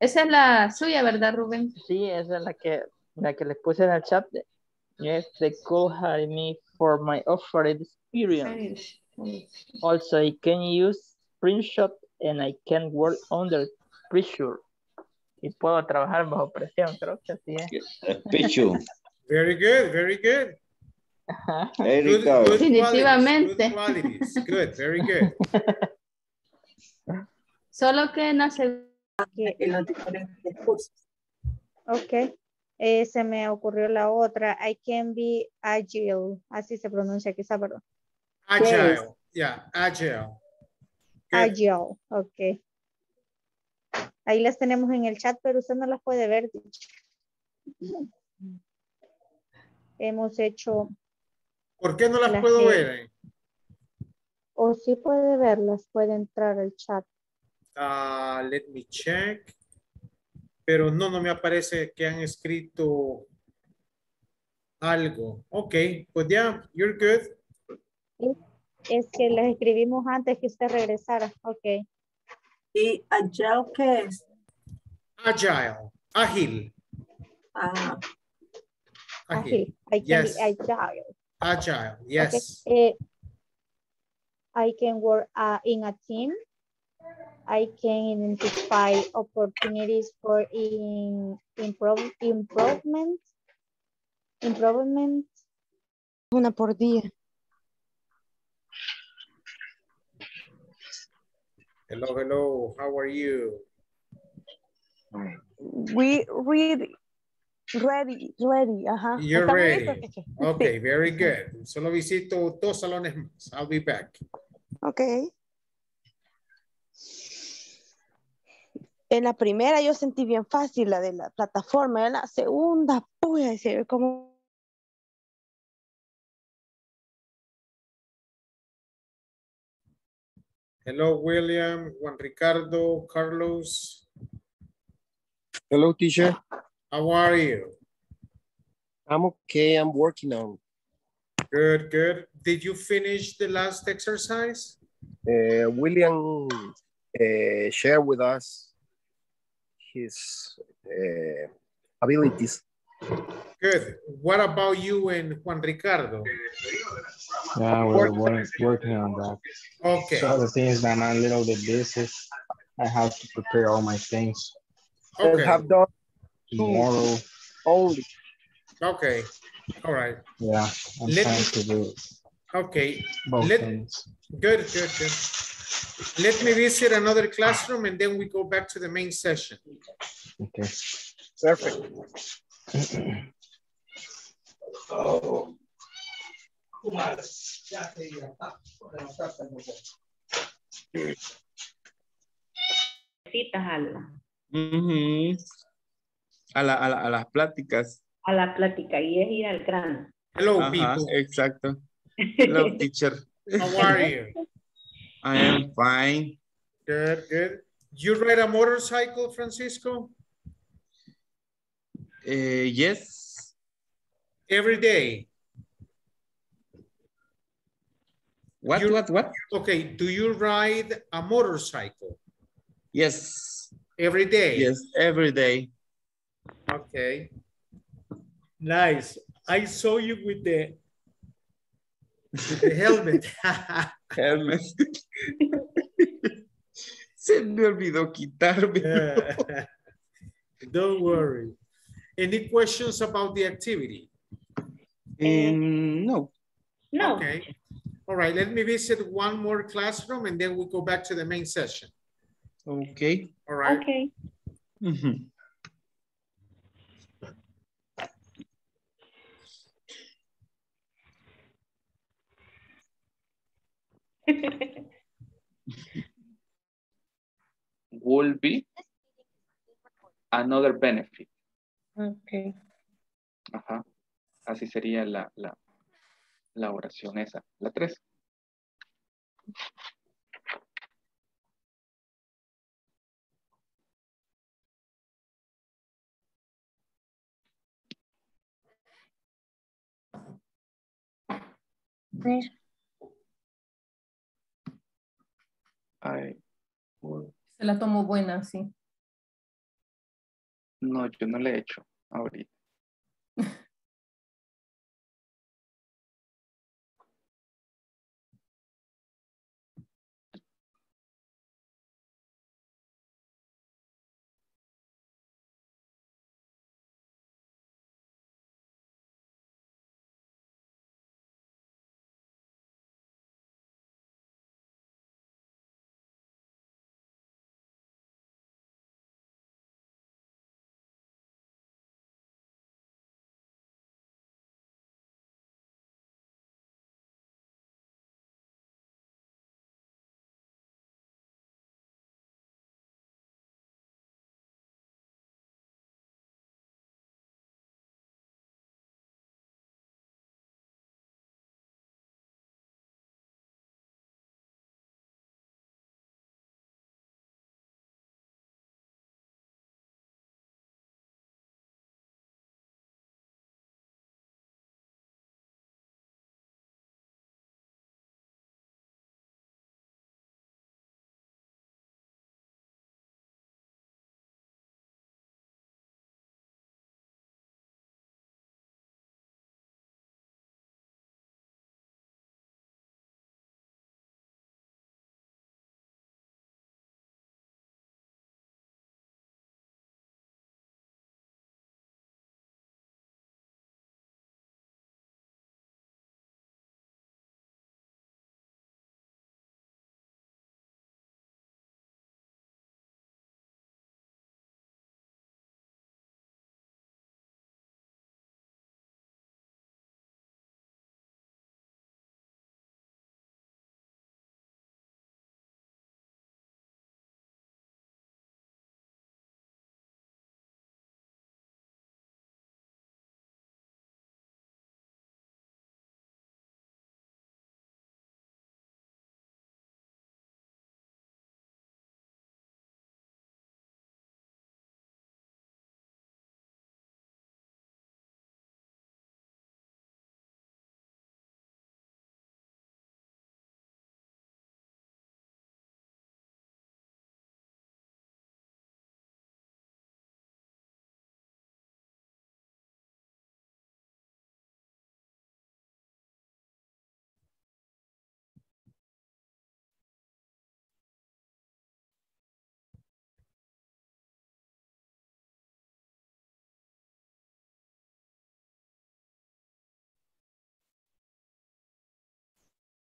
Esa es la suya, ¿verdad, Rubén? Sí, esa es la que les puse en el chat. Yes, they call her me for my offered experience. Also, I can use screenshot and I can work under pressure. Y puedo trabajar bajo presión, creo que así es. Pressure. Very good, very good. Uh-huh. Very good. Definitivamente. Qualities, good, qualities. Good, very good. Solo que no se... en los diferentes cursos. Ok. Se me ocurrió la otra. I can be agile. Así se pronuncia quizá, perdón. Agile. Yes. Yeah, agile. Good. Agile. Ok. Ahí las tenemos en el chat, pero usted no las puede ver. Hemos hecho... ¿Por qué no las puedo ver? O sí puede verlas, puede entrar al chat. Let me check. Pero no me aparece que han escrito algo. Ok, pues ya, you're good. Es que las escribimos antes que usted regresara. Ok. ¿Y agile qué es? Agile, ágil. Ah. Ágil. I can be agile. Agile, yes. Okay. I can work in a team. I can identify opportunities for improvement. Improvement. Una por día. Hello, hello. How are you? We read. Ready, ajá. You're ready. Listo? Okay, very good. Solo visito 2 salones más. I'll be back. Okay. En la primera yo sentí bien fácil la de la plataforma. En la segunda, voy a decir como... Hello, William, Juan Ricardo, Carlos. Hello, teacher. How are you? I'm okay. I'm working on. Good, good. Did you finish the last exercise? William shared with us his abilities. Good. What about you and Juan Ricardo? Yeah, we're working on that. Okay. So the thing is that I'm a little bit busy. I have to prepare all my things. Okay. Have done. Tomorrow only. Okay. All right. Yeah. I'm trying to do it. Okay. Good. Let me visit another classroom and then we go back to the main session. Okay. Perfect. Oh. Mm-hmm. A las pláticas. A la plática y es ir al grano. Hello, people. Exacto. Hello, teacher. How are you? I am fine. Good, good. You ride a motorcycle, Francisco? Yes. Every day? What? Okay, do you ride a motorcycle? Yes. Every day? Yes, every day. Okay. Nice. I saw you with the helmet. Helmet. Se me olvidó quitarme. Don't worry. Any questions about the activity? No. Okay. All right. Let me visit one more classroom and then we'll go back to the main session. Okay. All right. Okay. Mm-hmm. Would be another benefit. Okay. Ajá. Así sería la oración esa, la 3. I would... Se la tomó buena, sí. No, yo no le he hecho ahorita.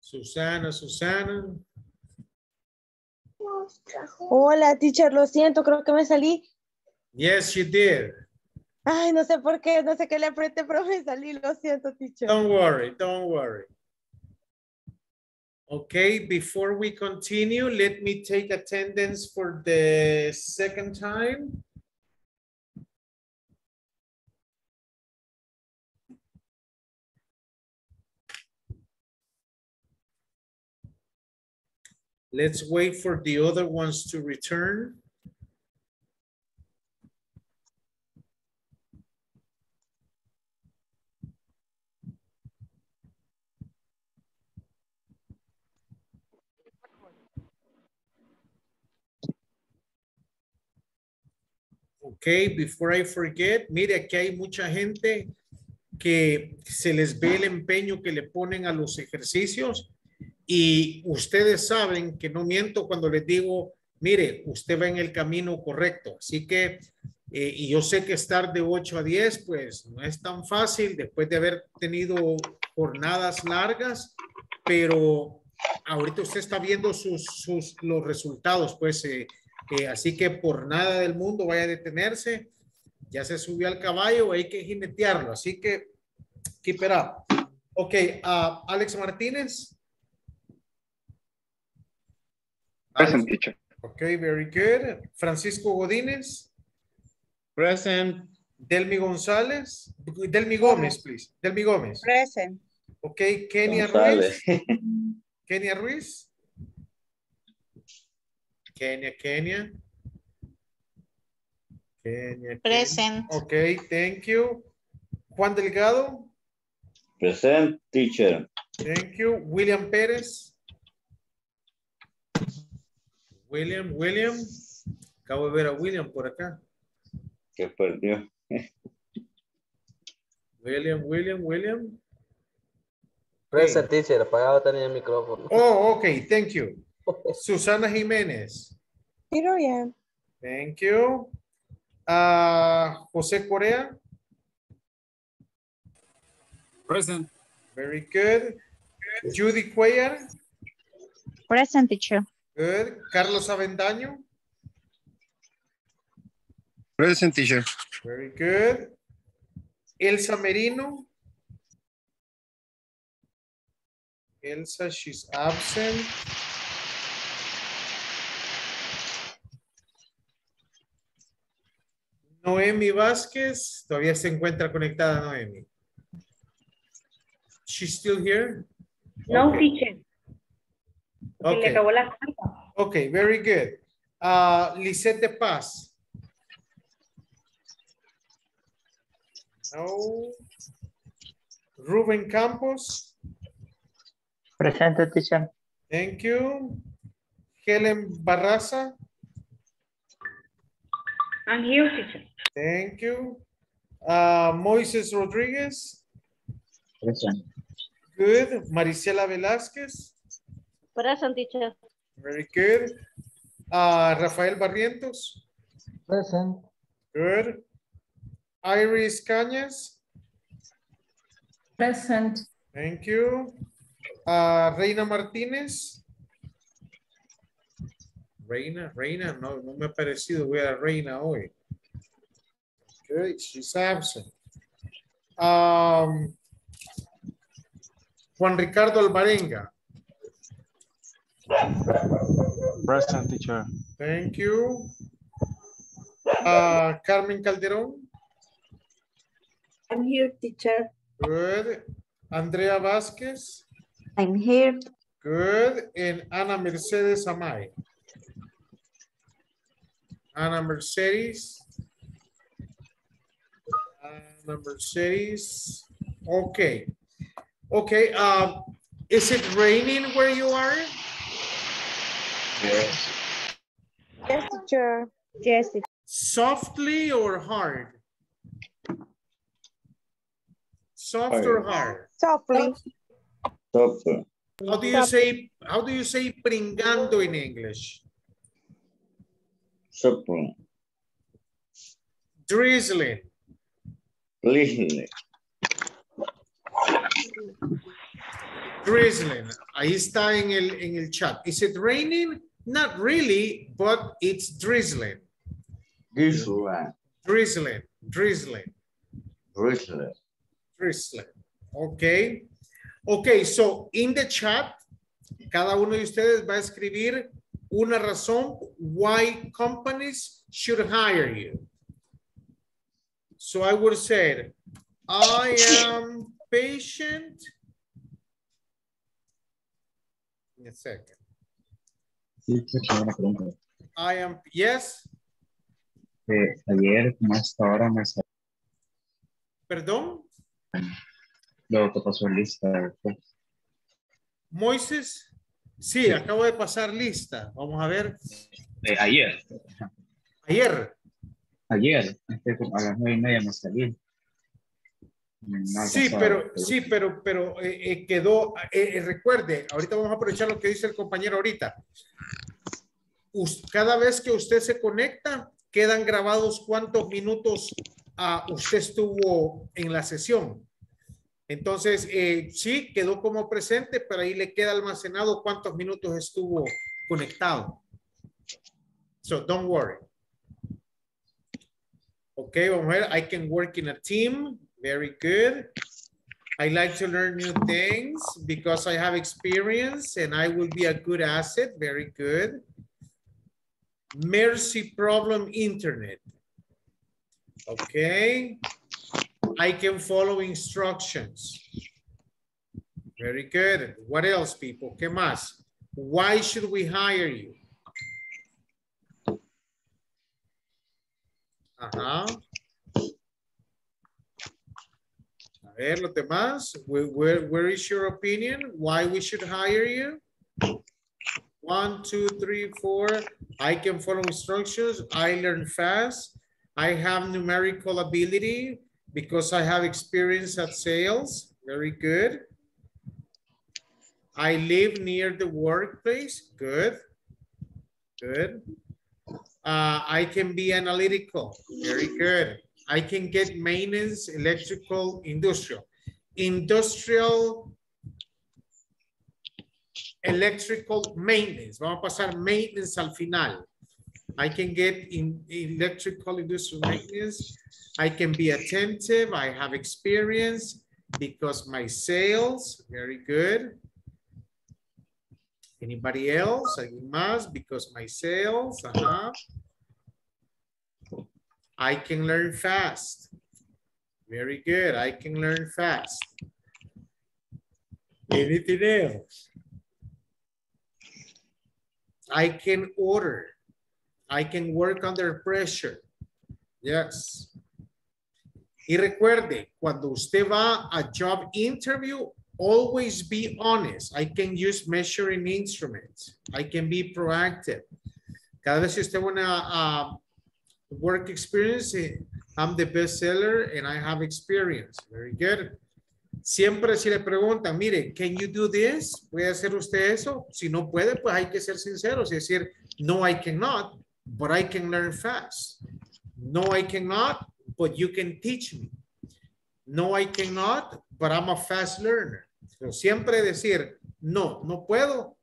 Susana. Hola, teacher, lo siento, creo que me salí. Yes, you did. Ay, no sé por qué, no sé qué le apreté, pero me salí, lo siento, teacher. Don't worry. Okay, before we continue, let me take attendance for the second time. Let's wait for the other ones to return. Okay, before I forget, mire, aquí hay mucha gente que se les ve el empeño que le ponen a los ejercicios. Y ustedes saben que no miento cuando les digo, mire, usted va en el camino correcto. Así que, y yo sé que estar de 8 a 10, pues no es tan fácil después de haber tenido jornadas largas, pero ahorita usted está viendo los resultados, pues así que por nada del mundo vaya a detenerse. Ya se subió al caballo, hay que jinetearlo. Así que, keep it up. Ok, Alex Martínez. Present, teacher. Okay, very good. Francisco Godinez. Present. Delmy Gómez, please. Delmy Gómez. Present. Okay, Kenia Ruiz. Kenia. Present. Okay, thank you. Juan Delgado. Present, teacher. Thank you. William Perez. William. Acabo de ver a William por acá. Se perdió. William. Present teacher, apagado tenía el micrófono. Oh, okay, thank you. Susana Jimenez. Here I am. Thank you. Jose Corea. Present. Very good. Judy Cuellar. Present teacher. Good. Carlos Avendaño. Present teacher. Very good. Elsa Merino. Elsa, she's absent. Noemi Vásquez, todavía se encuentra conectada, Noemi. She's still here? No, teacher. Okay. Le acabó la carta. Okay, very good. Lisette de Paz. No. Rubén Campos. Present teacher. Thank you. Helen Barraza. I'm here, teacher. Thank you. Moises Rodriguez. Present. Good. Maricela Velasquez. Present, teacher. Very good. Rafael Barrientos. Present. Good. Iris Cañas. Present. Thank you. Reina Martinez. Reina, no me ha parecido ver a Reina hoy. Okay, she's absent. Juan Ricardo Alvarenga. Present, teacher. Thank you. Carmen Calderon. I'm here, teacher. Good. Andrea Vásquez. I'm here. Good. And Ana Mercedes Amaya. Ana Mercedes. Okay. Okay. Is it raining where you are? Yes. Yes, teacher. Yes. Teacher. Softly or hard? Soft or hard? Softly. Softly. How do you say pringando in English? Softly. Drizzling. Drizzling. Drizzling. Ahí está en el chat. Is it raining? Not really, but it's drizzling. Drizzling. Okay. Okay, so in the chat, cada uno de ustedes va a escribir una razón why companies should hire you. So I would say, I am patient. In a second. I am, yes. Ayer, más ahora, más. Perdón. No, te pasó lista. Moises. Sí, acabo de pasar lista. Vamos a ver. Ayer. Ayer. A las 9:30 me salí. Sí, pero quedó. Recuerde, ahorita vamos a aprovechar lo que dice el compañero ahorita. Cada vez que usted se conecta, quedan grabados cuántos minutos usted estuvo en la sesión. Entonces, sí, quedó como presente, pero ahí le queda almacenado cuántos minutos estuvo conectado. So, don't worry. Okay, vamos a ver. I can work in a team. Very good. I like to learn new things because I have experience and I will be a good asset. Very good. Mercy problem internet. Okay. I can follow instructions. Very good. What else, people? ¿Qué más? Why should we hire you? Ajá. A ver, los demás. Where is your opinion? Why we should hire you? 1, 2, 3, 4. I can follow instructions. I learn fast. I have numerical ability because I have experience at sales. Very good. I live near the workplace. Good. Good. I can be analytical. Very good. I can get maintenance, electrical, industrial. Industrial, electrical, maintenance. Vamos a pasar maintenance al final. I can get in electrical, industrial maintenance. I can be attentive. I have experience because my sales. Very good. Anybody else? Alguien más? Because my sales. Uh-huh. I can learn fast. Very good. I can learn fast. Anything else? I can order. I can work under pressure. Yes. Y recuerde, cuando usted va a job interview, always be honest. I can use measuring instruments. I can be proactive. Cada vez que usted va a work experience, I'm the best seller and I have experience. Very good. Siempre si le preguntan, mire, can you do this? ¿Puede hacer usted eso? Si no puede, pues hay que ser sinceros y decir, no, I cannot, but I can learn fast. No, I cannot, but you can teach me. No, I cannot, but I'm a fast learner. So, siempre decir, no, no puedo,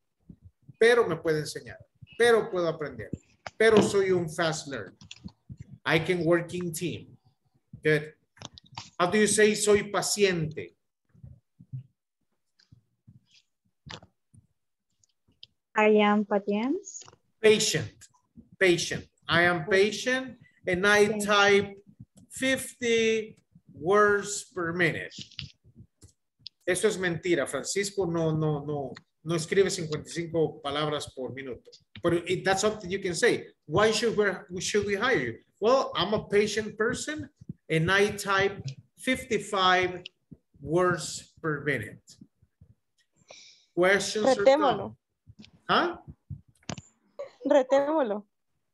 pero me puede enseñar, pero puedo aprender, pero soy un fast learner. I can work in team. Good. How do you say soy paciente? I am patient. Patient. Patient. I am patient and I type 50 words per minute. Eso es mentira, Francisco. No escribe 55 palabras por minuto. But that's something you can say. Why should we hire you? Well, I'm a patient person and I type 55 words per minute. Questions? Retémoslo. Huh? Retémoslo.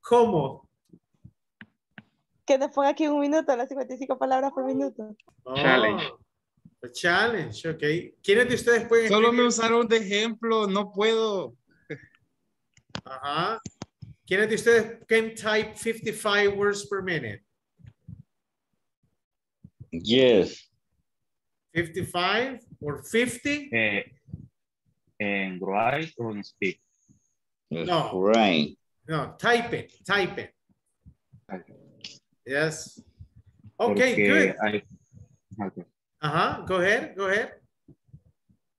¿Cómo? Que te ponga aquí un minuto, las 55 palabras por minuto. Oh, challenge. A challenge, ok. ¿Quiénes de ustedes pueden escribir? Solo me usaron de ejemplo, no puedo. Ajá. ¿Quiénes de ustedes can type 55 words per minute? Yes. 55 or 50? And write or speak? No. Right. No, type it, type it. Yes. Okay, good. Okay. Ajá, go ahead, go ahead.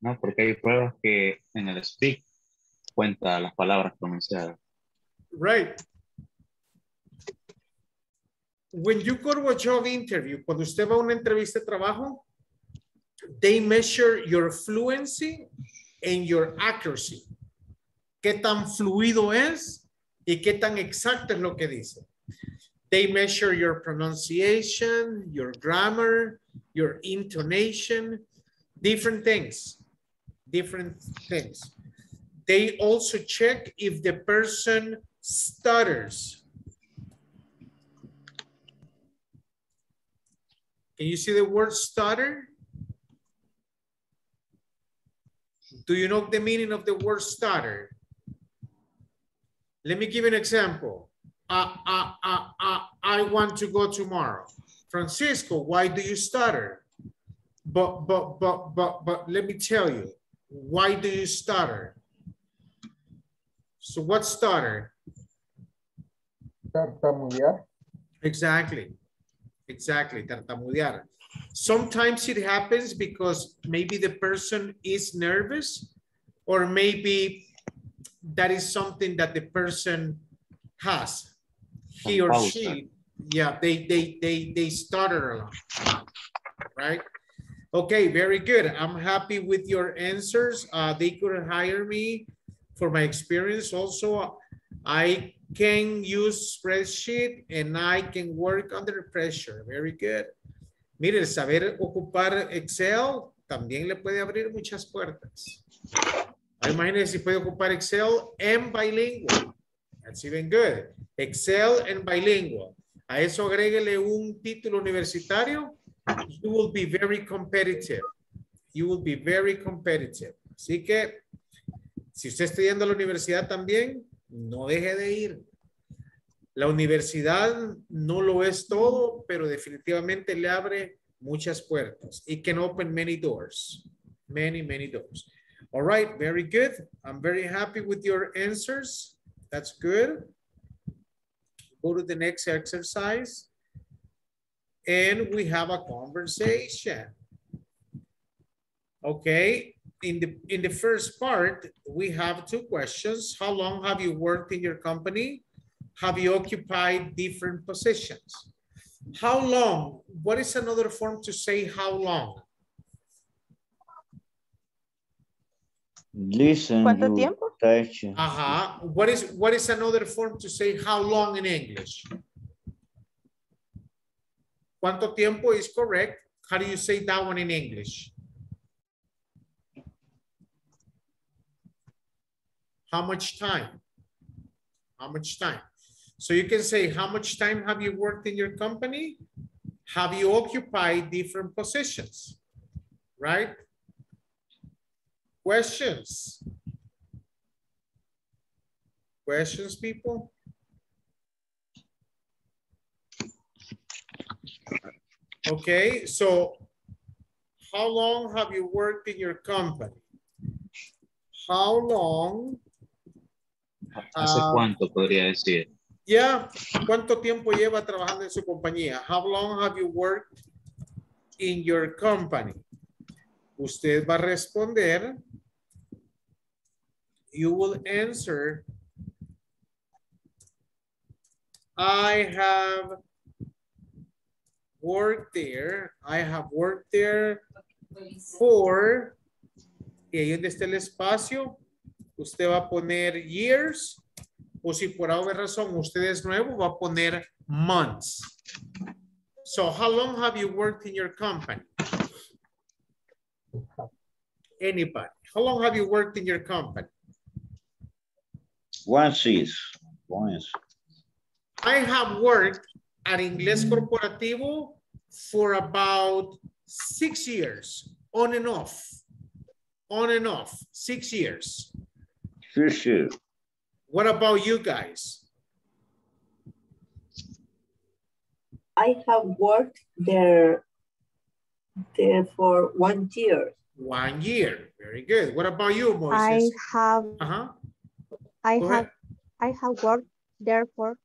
No, porque hay pruebas que en el speak cuenta las palabras pronunciadas. Right. When you go to a job interview, cuando usted va a una entrevista de trabajo, they measure your fluency and your accuracy. ¿Qué tan fluido es y qué tan exacto es lo que dice? They measure your pronunciation, your grammar, your intonation, different things, different things. They also check if the person stutters. Can you see the word stutter? Do you know the meaning of the word stutter? Let me give you an example. I want to go tomorrow. Francisco, why do you stutter? But let me tell you, why do you stutter? So what's stutter? Tartamudear. Exactly. Exactly, tartamudear. Sometimes it happens because maybe the person is nervous, or maybe that is something that the person has. He or she, yeah, they stutter a lot, right? Okay, very good. I'm happy with your answers. They could hire me for my experience. Also, I can use spreadsheet and I can work under pressure. Very good. Mire, saber ocupar Excel también le puede abrir muchas puertas. Imagínense si puede ocupar Excel and bilingual. That's even good. Excel and bilingual. A eso agréguele un título universitario. You will be very competitive. You will be very competitive. Así que, si usted está yendo a la universidad también, no deje de ir. La universidad no lo es todo, pero definitivamente le abre muchas puertas. It can open many doors. Many, many doors. All right, very good. I'm very happy with your answers. That's good. Go to the next exercise. And we have a conversation. Okay, in the first part, we have two questions. How long have you worked in your company? Have you occupied different positions? How long? What is another form to say how long? Listen. ¿Cuánto tiempo? Ajá. What is another form to say how long in English? ¿Cuánto tiempo is correct? How do you say that one in English? How much time? How much time? So you can say, how much time have you worked in your company? Have you occupied different positions? Right? Questions? Questions, people? Okay, so how long have you worked in your company? How long? ¿Hace cuánto podría decir? Yeah, ¿cuánto tiempo lleva trabajando en su compañía? How long have you worked in your company? Usted va a responder. You will answer, I have worked there. I have worked there for, y ahí donde está el espacio, usted va a poner years, o si por alguna razón usted es nuevo, va a poner months. So, how long have you worked in your company? Anybody? How long have you worked in your company? 1 6. I have worked at Inglés Corporativo for about 6 years, on and off. On and off, 6 years. Sure. What about you guys? I have worked there for 1 year. 1 year, very good. What about you, Moises? I have worked there for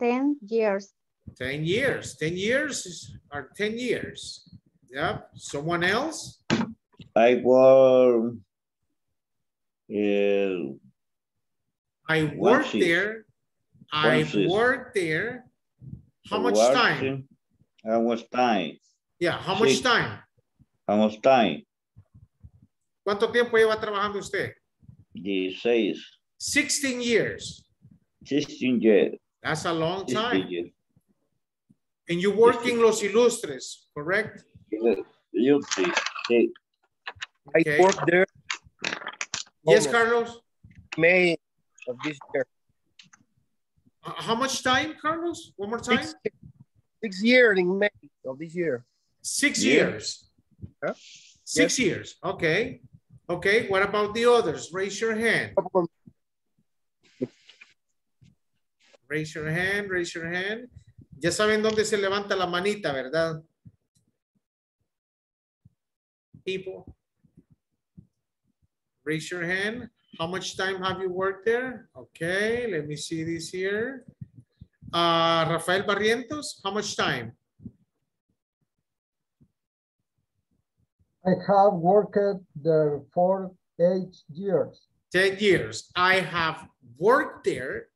10 years. 10 years. 10 years are 10 years. Yeah. Someone else? I worked there. How much time? Yeah, how much time? How much time? ¿Cuánto tiempo lleva trabajando usted? 16. 16 years. 16 years. That's a long time. Years. And you work in Los Ilustres, correct? Ilustres. Okay. I worked there. Yes, Carlos? May of this year. How much time, Carlos? One more time? 6 years in May of this year. 6 years. Huh? Six years. Okay. Okay. What about the others? Raise your hand. Raise your hand. Raise your hand. Ya saben dónde se levanta la manita, ¿verdad? People. Raise your hand. How much time have you worked there? Okay, let me see this here. Rafael Barrientos, how much time? I have worked there for 8 years. 10 years. I have worked there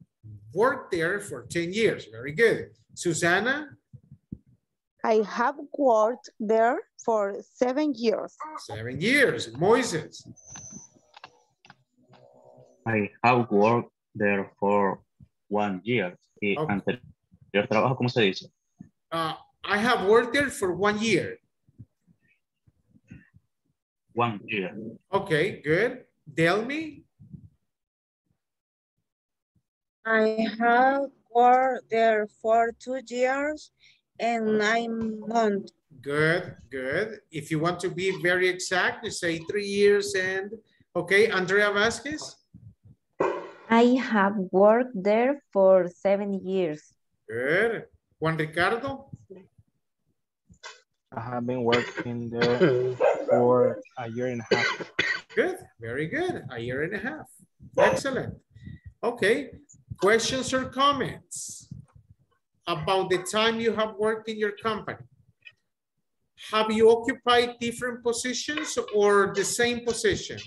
for 10 years. Very good. Susana? I have worked there for 7 years. 7 years. Moises? I have worked there for 1 year. Okay. Anterior trabajo, ¿cómo se dice? I have worked there for 1 year. 1 year. Okay, good. Delmy? I have worked there for 2 years and 9 months. Good, good. If you want to be very exact, you say 3 years and, okay, Andrea Vásquez? I have worked there for 7 years. Good. Juan Ricardo? I have been working there for 1.5 years. Good, very good, 1.5 years. Excellent. Okay, questions or comments about the time you have worked in your company? Have you occupied different positions or the same position?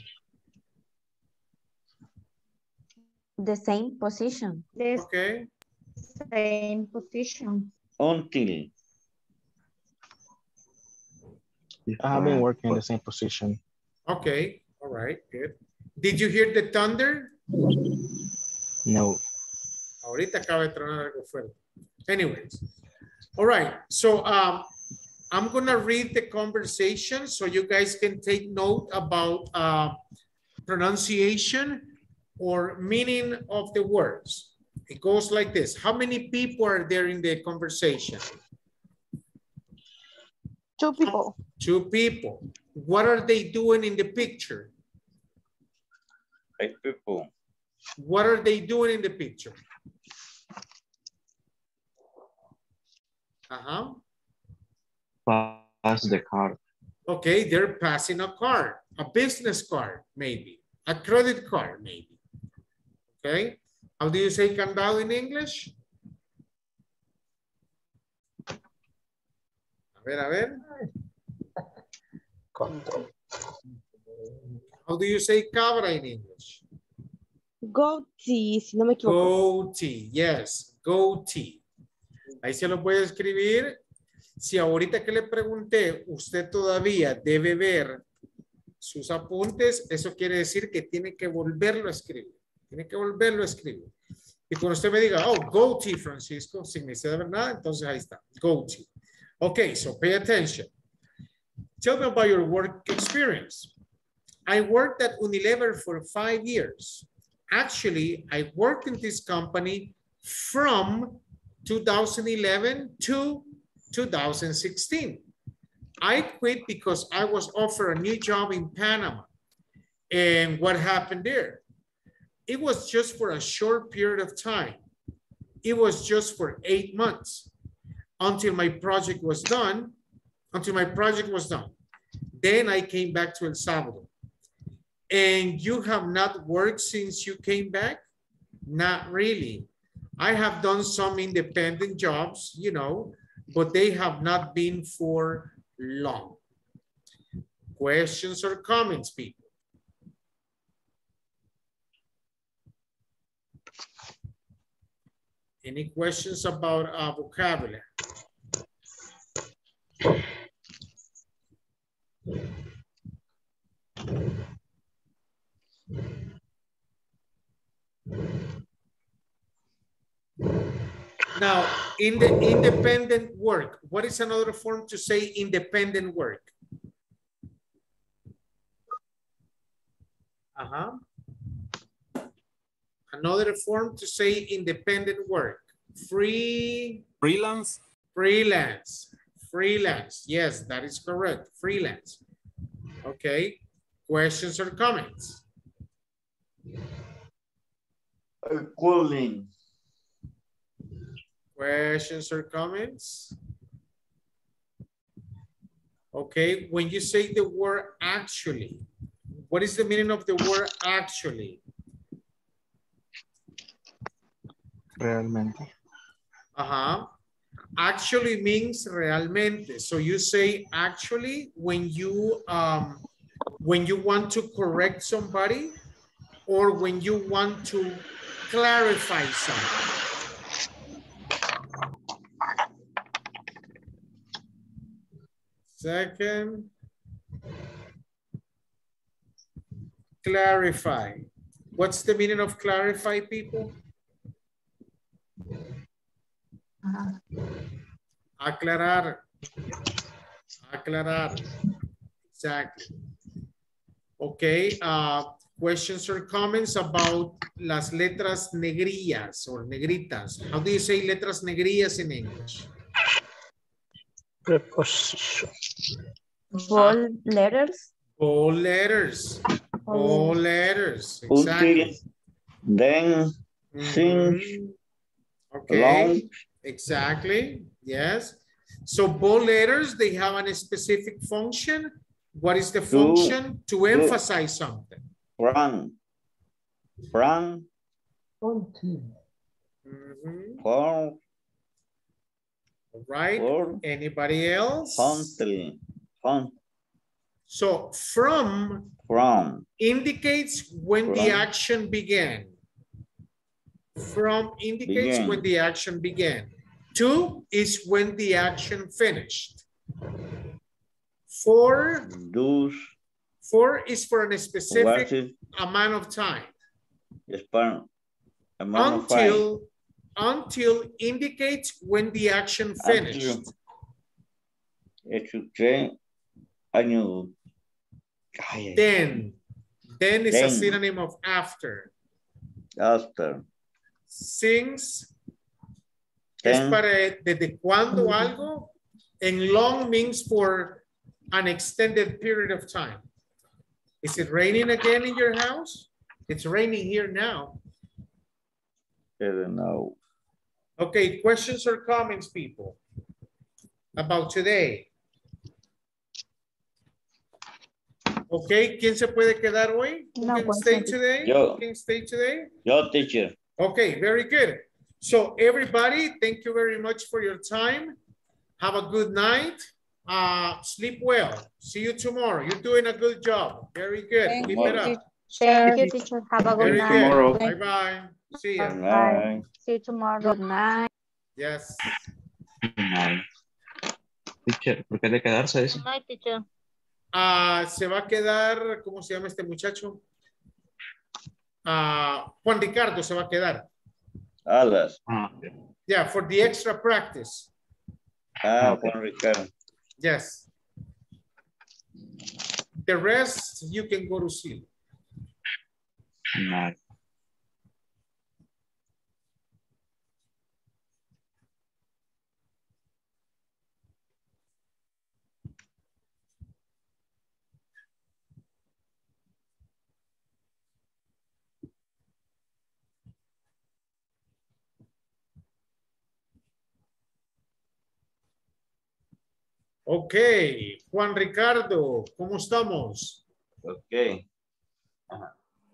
The same position. Okay. Same position. Until. I have been working in the same position. Okay, all right, good. Did you hear the thunder? No. Ahorita acaba de tronar algo fuerte. Anyways, all right, so I'm gonna read the conversation so you guys can take note about pronunciation or meaning of the words. It goes like this. How many people are there in the conversation? 2 people. 2 people. What are they doing in the picture? 8 people. What are they doing in the picture? Uh-huh. Pass the card. Okay, they're passing a card, a business card, maybe, a credit card, maybe. Okay, how do you say candado in English? A ver, how do you say cabra in English? Goatee, si no me equivoco. Goatee, yes, goatee. Ahí se lo puede escribir. Si ahorita que le pregunté, usted todavía debe ver sus apuntes, eso quiere decir que tiene que volverlo a escribir. Tiene que volverlo a escribir. Y cuando usted me diga, oh, goatee, Francisco, sin necesidad de ver nada, entonces ahí está, goatee. Okay, so pay attention. Tell me about your work experience. I worked at Unilever for 5 years. Actually, I worked in this company from 2011 to 2016. I quit because I was offered a new job in Panama. And what happened there? It was just for a short period of time. It was just for 8 months until my project was done. Then I came back to El Salvador. And you have not worked since you came back? Not really. I have done some independent jobs, you know, but they have not been for long. Questions or comments, people? Any questions about our vocabulary? Now, in the independent work, what is another form to say independent work? Another form to say independent work. Freelance. Freelance. Yes, that is correct. Freelance. Okay. Questions or comments? Calling. Questions or comments? Okay, when you say the word actually, what is the meaning of the word actually? Realmente. Actually means realmente. So you say actually when you want to correct somebody or when you want to clarify something. Second, clarify. What's the meaning of clarify, people? Aclarar. Aclarar. Exactly. Okay. questions or comments about las letras negrillas or negritas? How do you say letras negrillas in English? Preposition. Bold letters. Bold letters. Bold letters. Exactly. Then, since, okay. Long. Exactly. Yes. So bold letters, they have a specific function. What is the function? To emphasize something. Run. All right. Anybody else? So from indicates when the action began. From indicates when the action began. To is when the action finished. For is for a specific amount of time. Until indicates when the action finished. Then is a synonym of after. Since es para desde cuando algo, and long means for an extended period of time. Is it raining again in your house? It's raining here now. I don't know. Okay, questions or comments, people, about today? Okay, ¿quién se puede quedar hoy? No, ¿quién stay today? Yo. ¿Quién stay today? Yo, teacher. Okay, very good. So everybody, thank you very much for your time. Have a good night. Sleep well. See you tomorrow. You're doing a good job. Very good. Thank Keep you. It up. Thank you, teacher. Have a good night. Bye-bye. See you. Bye. See you tomorrow. Good night. Yes. Good night. Teacher, ¿por qué de quedarse eso? Good night, teacher. Se va a quedar, ¿cómo se llama este muchacho? Juan Ricardo se va a quedar. Alex. Yeah, for the extra practice. Juan Ricardo. Yes. The rest, you can go to sleep. Nice. Okay, Juan Ricardo, ¿cómo estamos? Okay.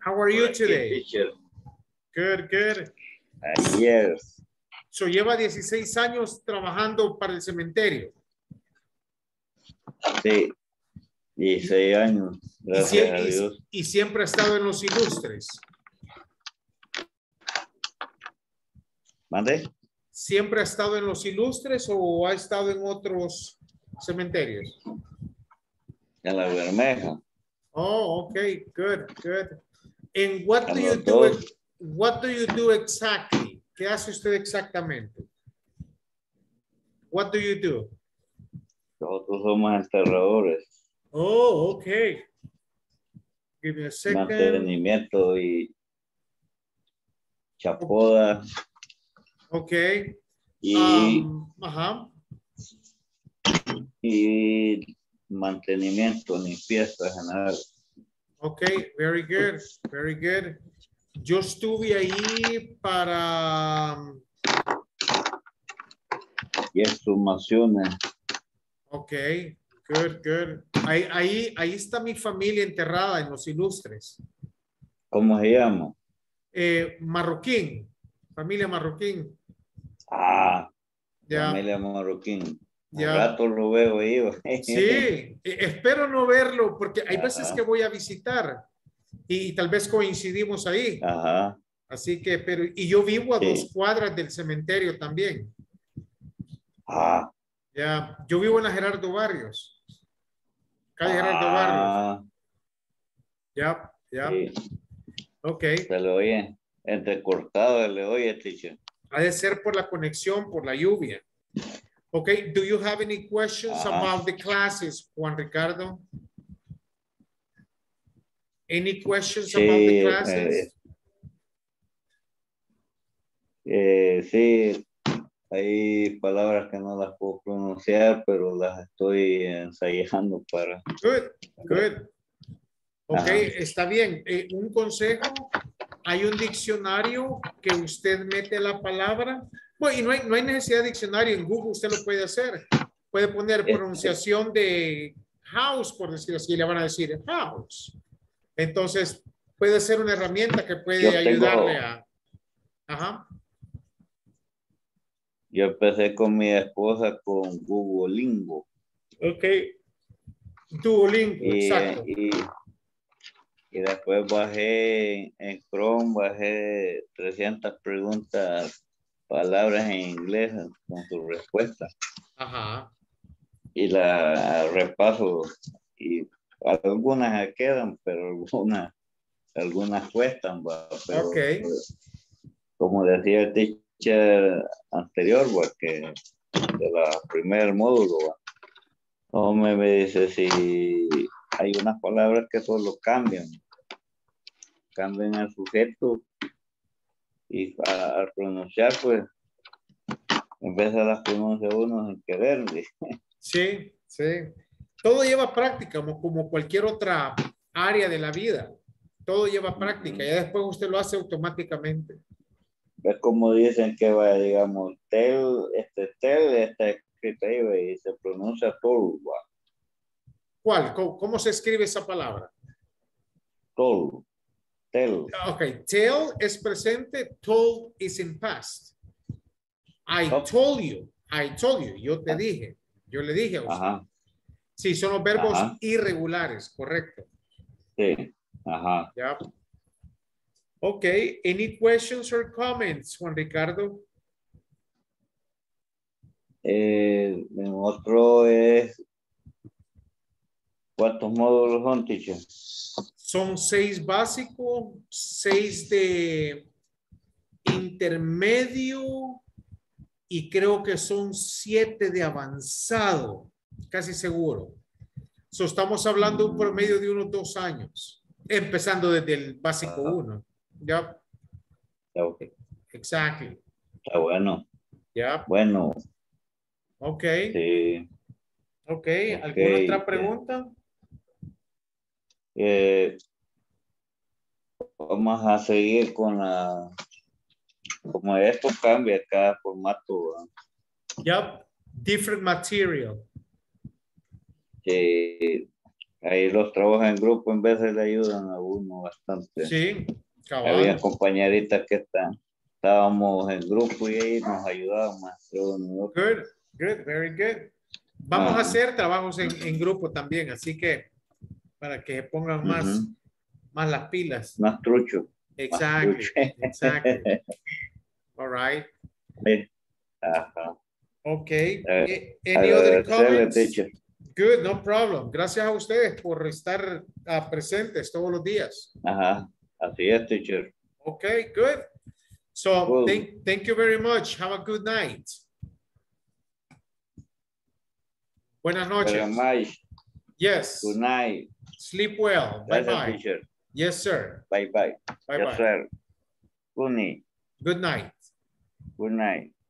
How are you today? Good, good. Yes. So lleva 16 años trabajando para el cementerio. Sí, 16 años, gracias a Dios. Y siempre ha estado en Los Ilustres. ¿Mande? ¿Siempre ha estado en Los Ilustres o ha estado en otros cementerios? En La Bermeja. Oh, okay, good, good. And what do you do? What do you do exactly? ¿Qué hace usted exactamente? What do you do? Nosotros somos enterradores. Oh, okay. Give me a second. Mantenimiento y chapoda. Okay. Y y mantenimiento, limpieza general. Okay, very good, very good. Yo estuve ahí para y exhumaciones. Okay, good, good. Ahí está mi familia enterrada en Los Ilustres. ¿Cómo se llama? Marroquín, familia Marroquín. Ah, yeah. Familia Marroquín. Ya. Rato lo veo ahí. Sí, espero no verlo porque hay veces que voy a visitar y tal vez coincidimos ahí. Ajá. Así que, pero, y yo vivo a 2 cuadras del cementerio también. Ah. Ya, yo vivo en la Gerardo Barrios. Calle Gerardo Barrios. Ya, ya. Sí. Ok. Se lo oye, entrecortado le oye, teacher. Ha de ser por la conexión, por la lluvia. Okay, do you have any questions about the classes, Juan Ricardo? Any questions about the classes? Sí, hay palabras que no las puedo pronunciar, pero las estoy ensayando para... Good, good. Ok, está bien. Un consejo, hay un diccionario que usted mete la palabra. Bueno, y no hay necesidad de diccionario. En Google usted lo puede hacer. Puede poner pronunciación de house, por decir así, le van a decir house. Entonces, puede ser una herramienta que puede ayudarle a... Ajá. Yo empecé con mi esposa con Duolingo. Ok. Duolingo, exacto. Y después bajé en Chrome, bajé 300 preguntas, palabras en inglés con tu respuesta. Ajá. Y la repaso. Y algunas quedan, pero algunas cuestan. Pero, ok. Como decía el teacher anterior, que de la primer módulo, hombre, me dice si hay unas palabras que solo cambian el sujeto y al pronunciar, pues, en vez de las pronuncia uno sin querer. Sí, sí. Todo lleva práctica, como cualquier otra área de la vida. Todo lleva práctica. Ya después usted lo hace automáticamente. Es como dicen que va, digamos, tel está escrita ahí y se pronuncia tol. ¿Cuál? ¿Cómo se escribe esa palabra? Tol. Tel. Ok, tel es presente, told is in past. I told you, yo te dije, yo le dije a usted. Ajá. Sí, son los verbos irregulares, correcto. Sí, ajá. Ya. Okay, any questions or comments, Juan Ricardo? Otro es, ¿cuántos módulos son, teacher? Son 6 básicos, 6 de intermedio y creo que son 7 de avanzado, casi seguro. So, estamos hablando de un promedio de unos 2 años, empezando desde el básico 1. Yep. Okay. Exactly. Está bueno. Yep. Bueno. Ok. Sí. Okay. ¿Alguna otra pregunta? Vamos a seguir con la... Como esto cambia cada formato. Yep. Different material. Sí. Ahí los trabajos en grupo en veces le ayudan a uno bastante. Sí. Cabal. Había compañeritas que estábamos en grupo y ahí nos ayudaban más. Good, very good. Vamos a hacer trabajos en grupo también, así que para que pongan más las pilas. Más trucho. Exacto. All right. Ajá. Okay. Any other comments? Good, no problem. Gracias a ustedes por estar presentes todos los días. Ajá. Así es, teacher. Okay, good. So, cool. Thank you very much. Have a good night. Buenas noches. Yes. Good night. Sleep well. Bye-bye. Yes, sir. Bye-bye. Bye-bye. Yes, sir. Good night. Good night. Good night.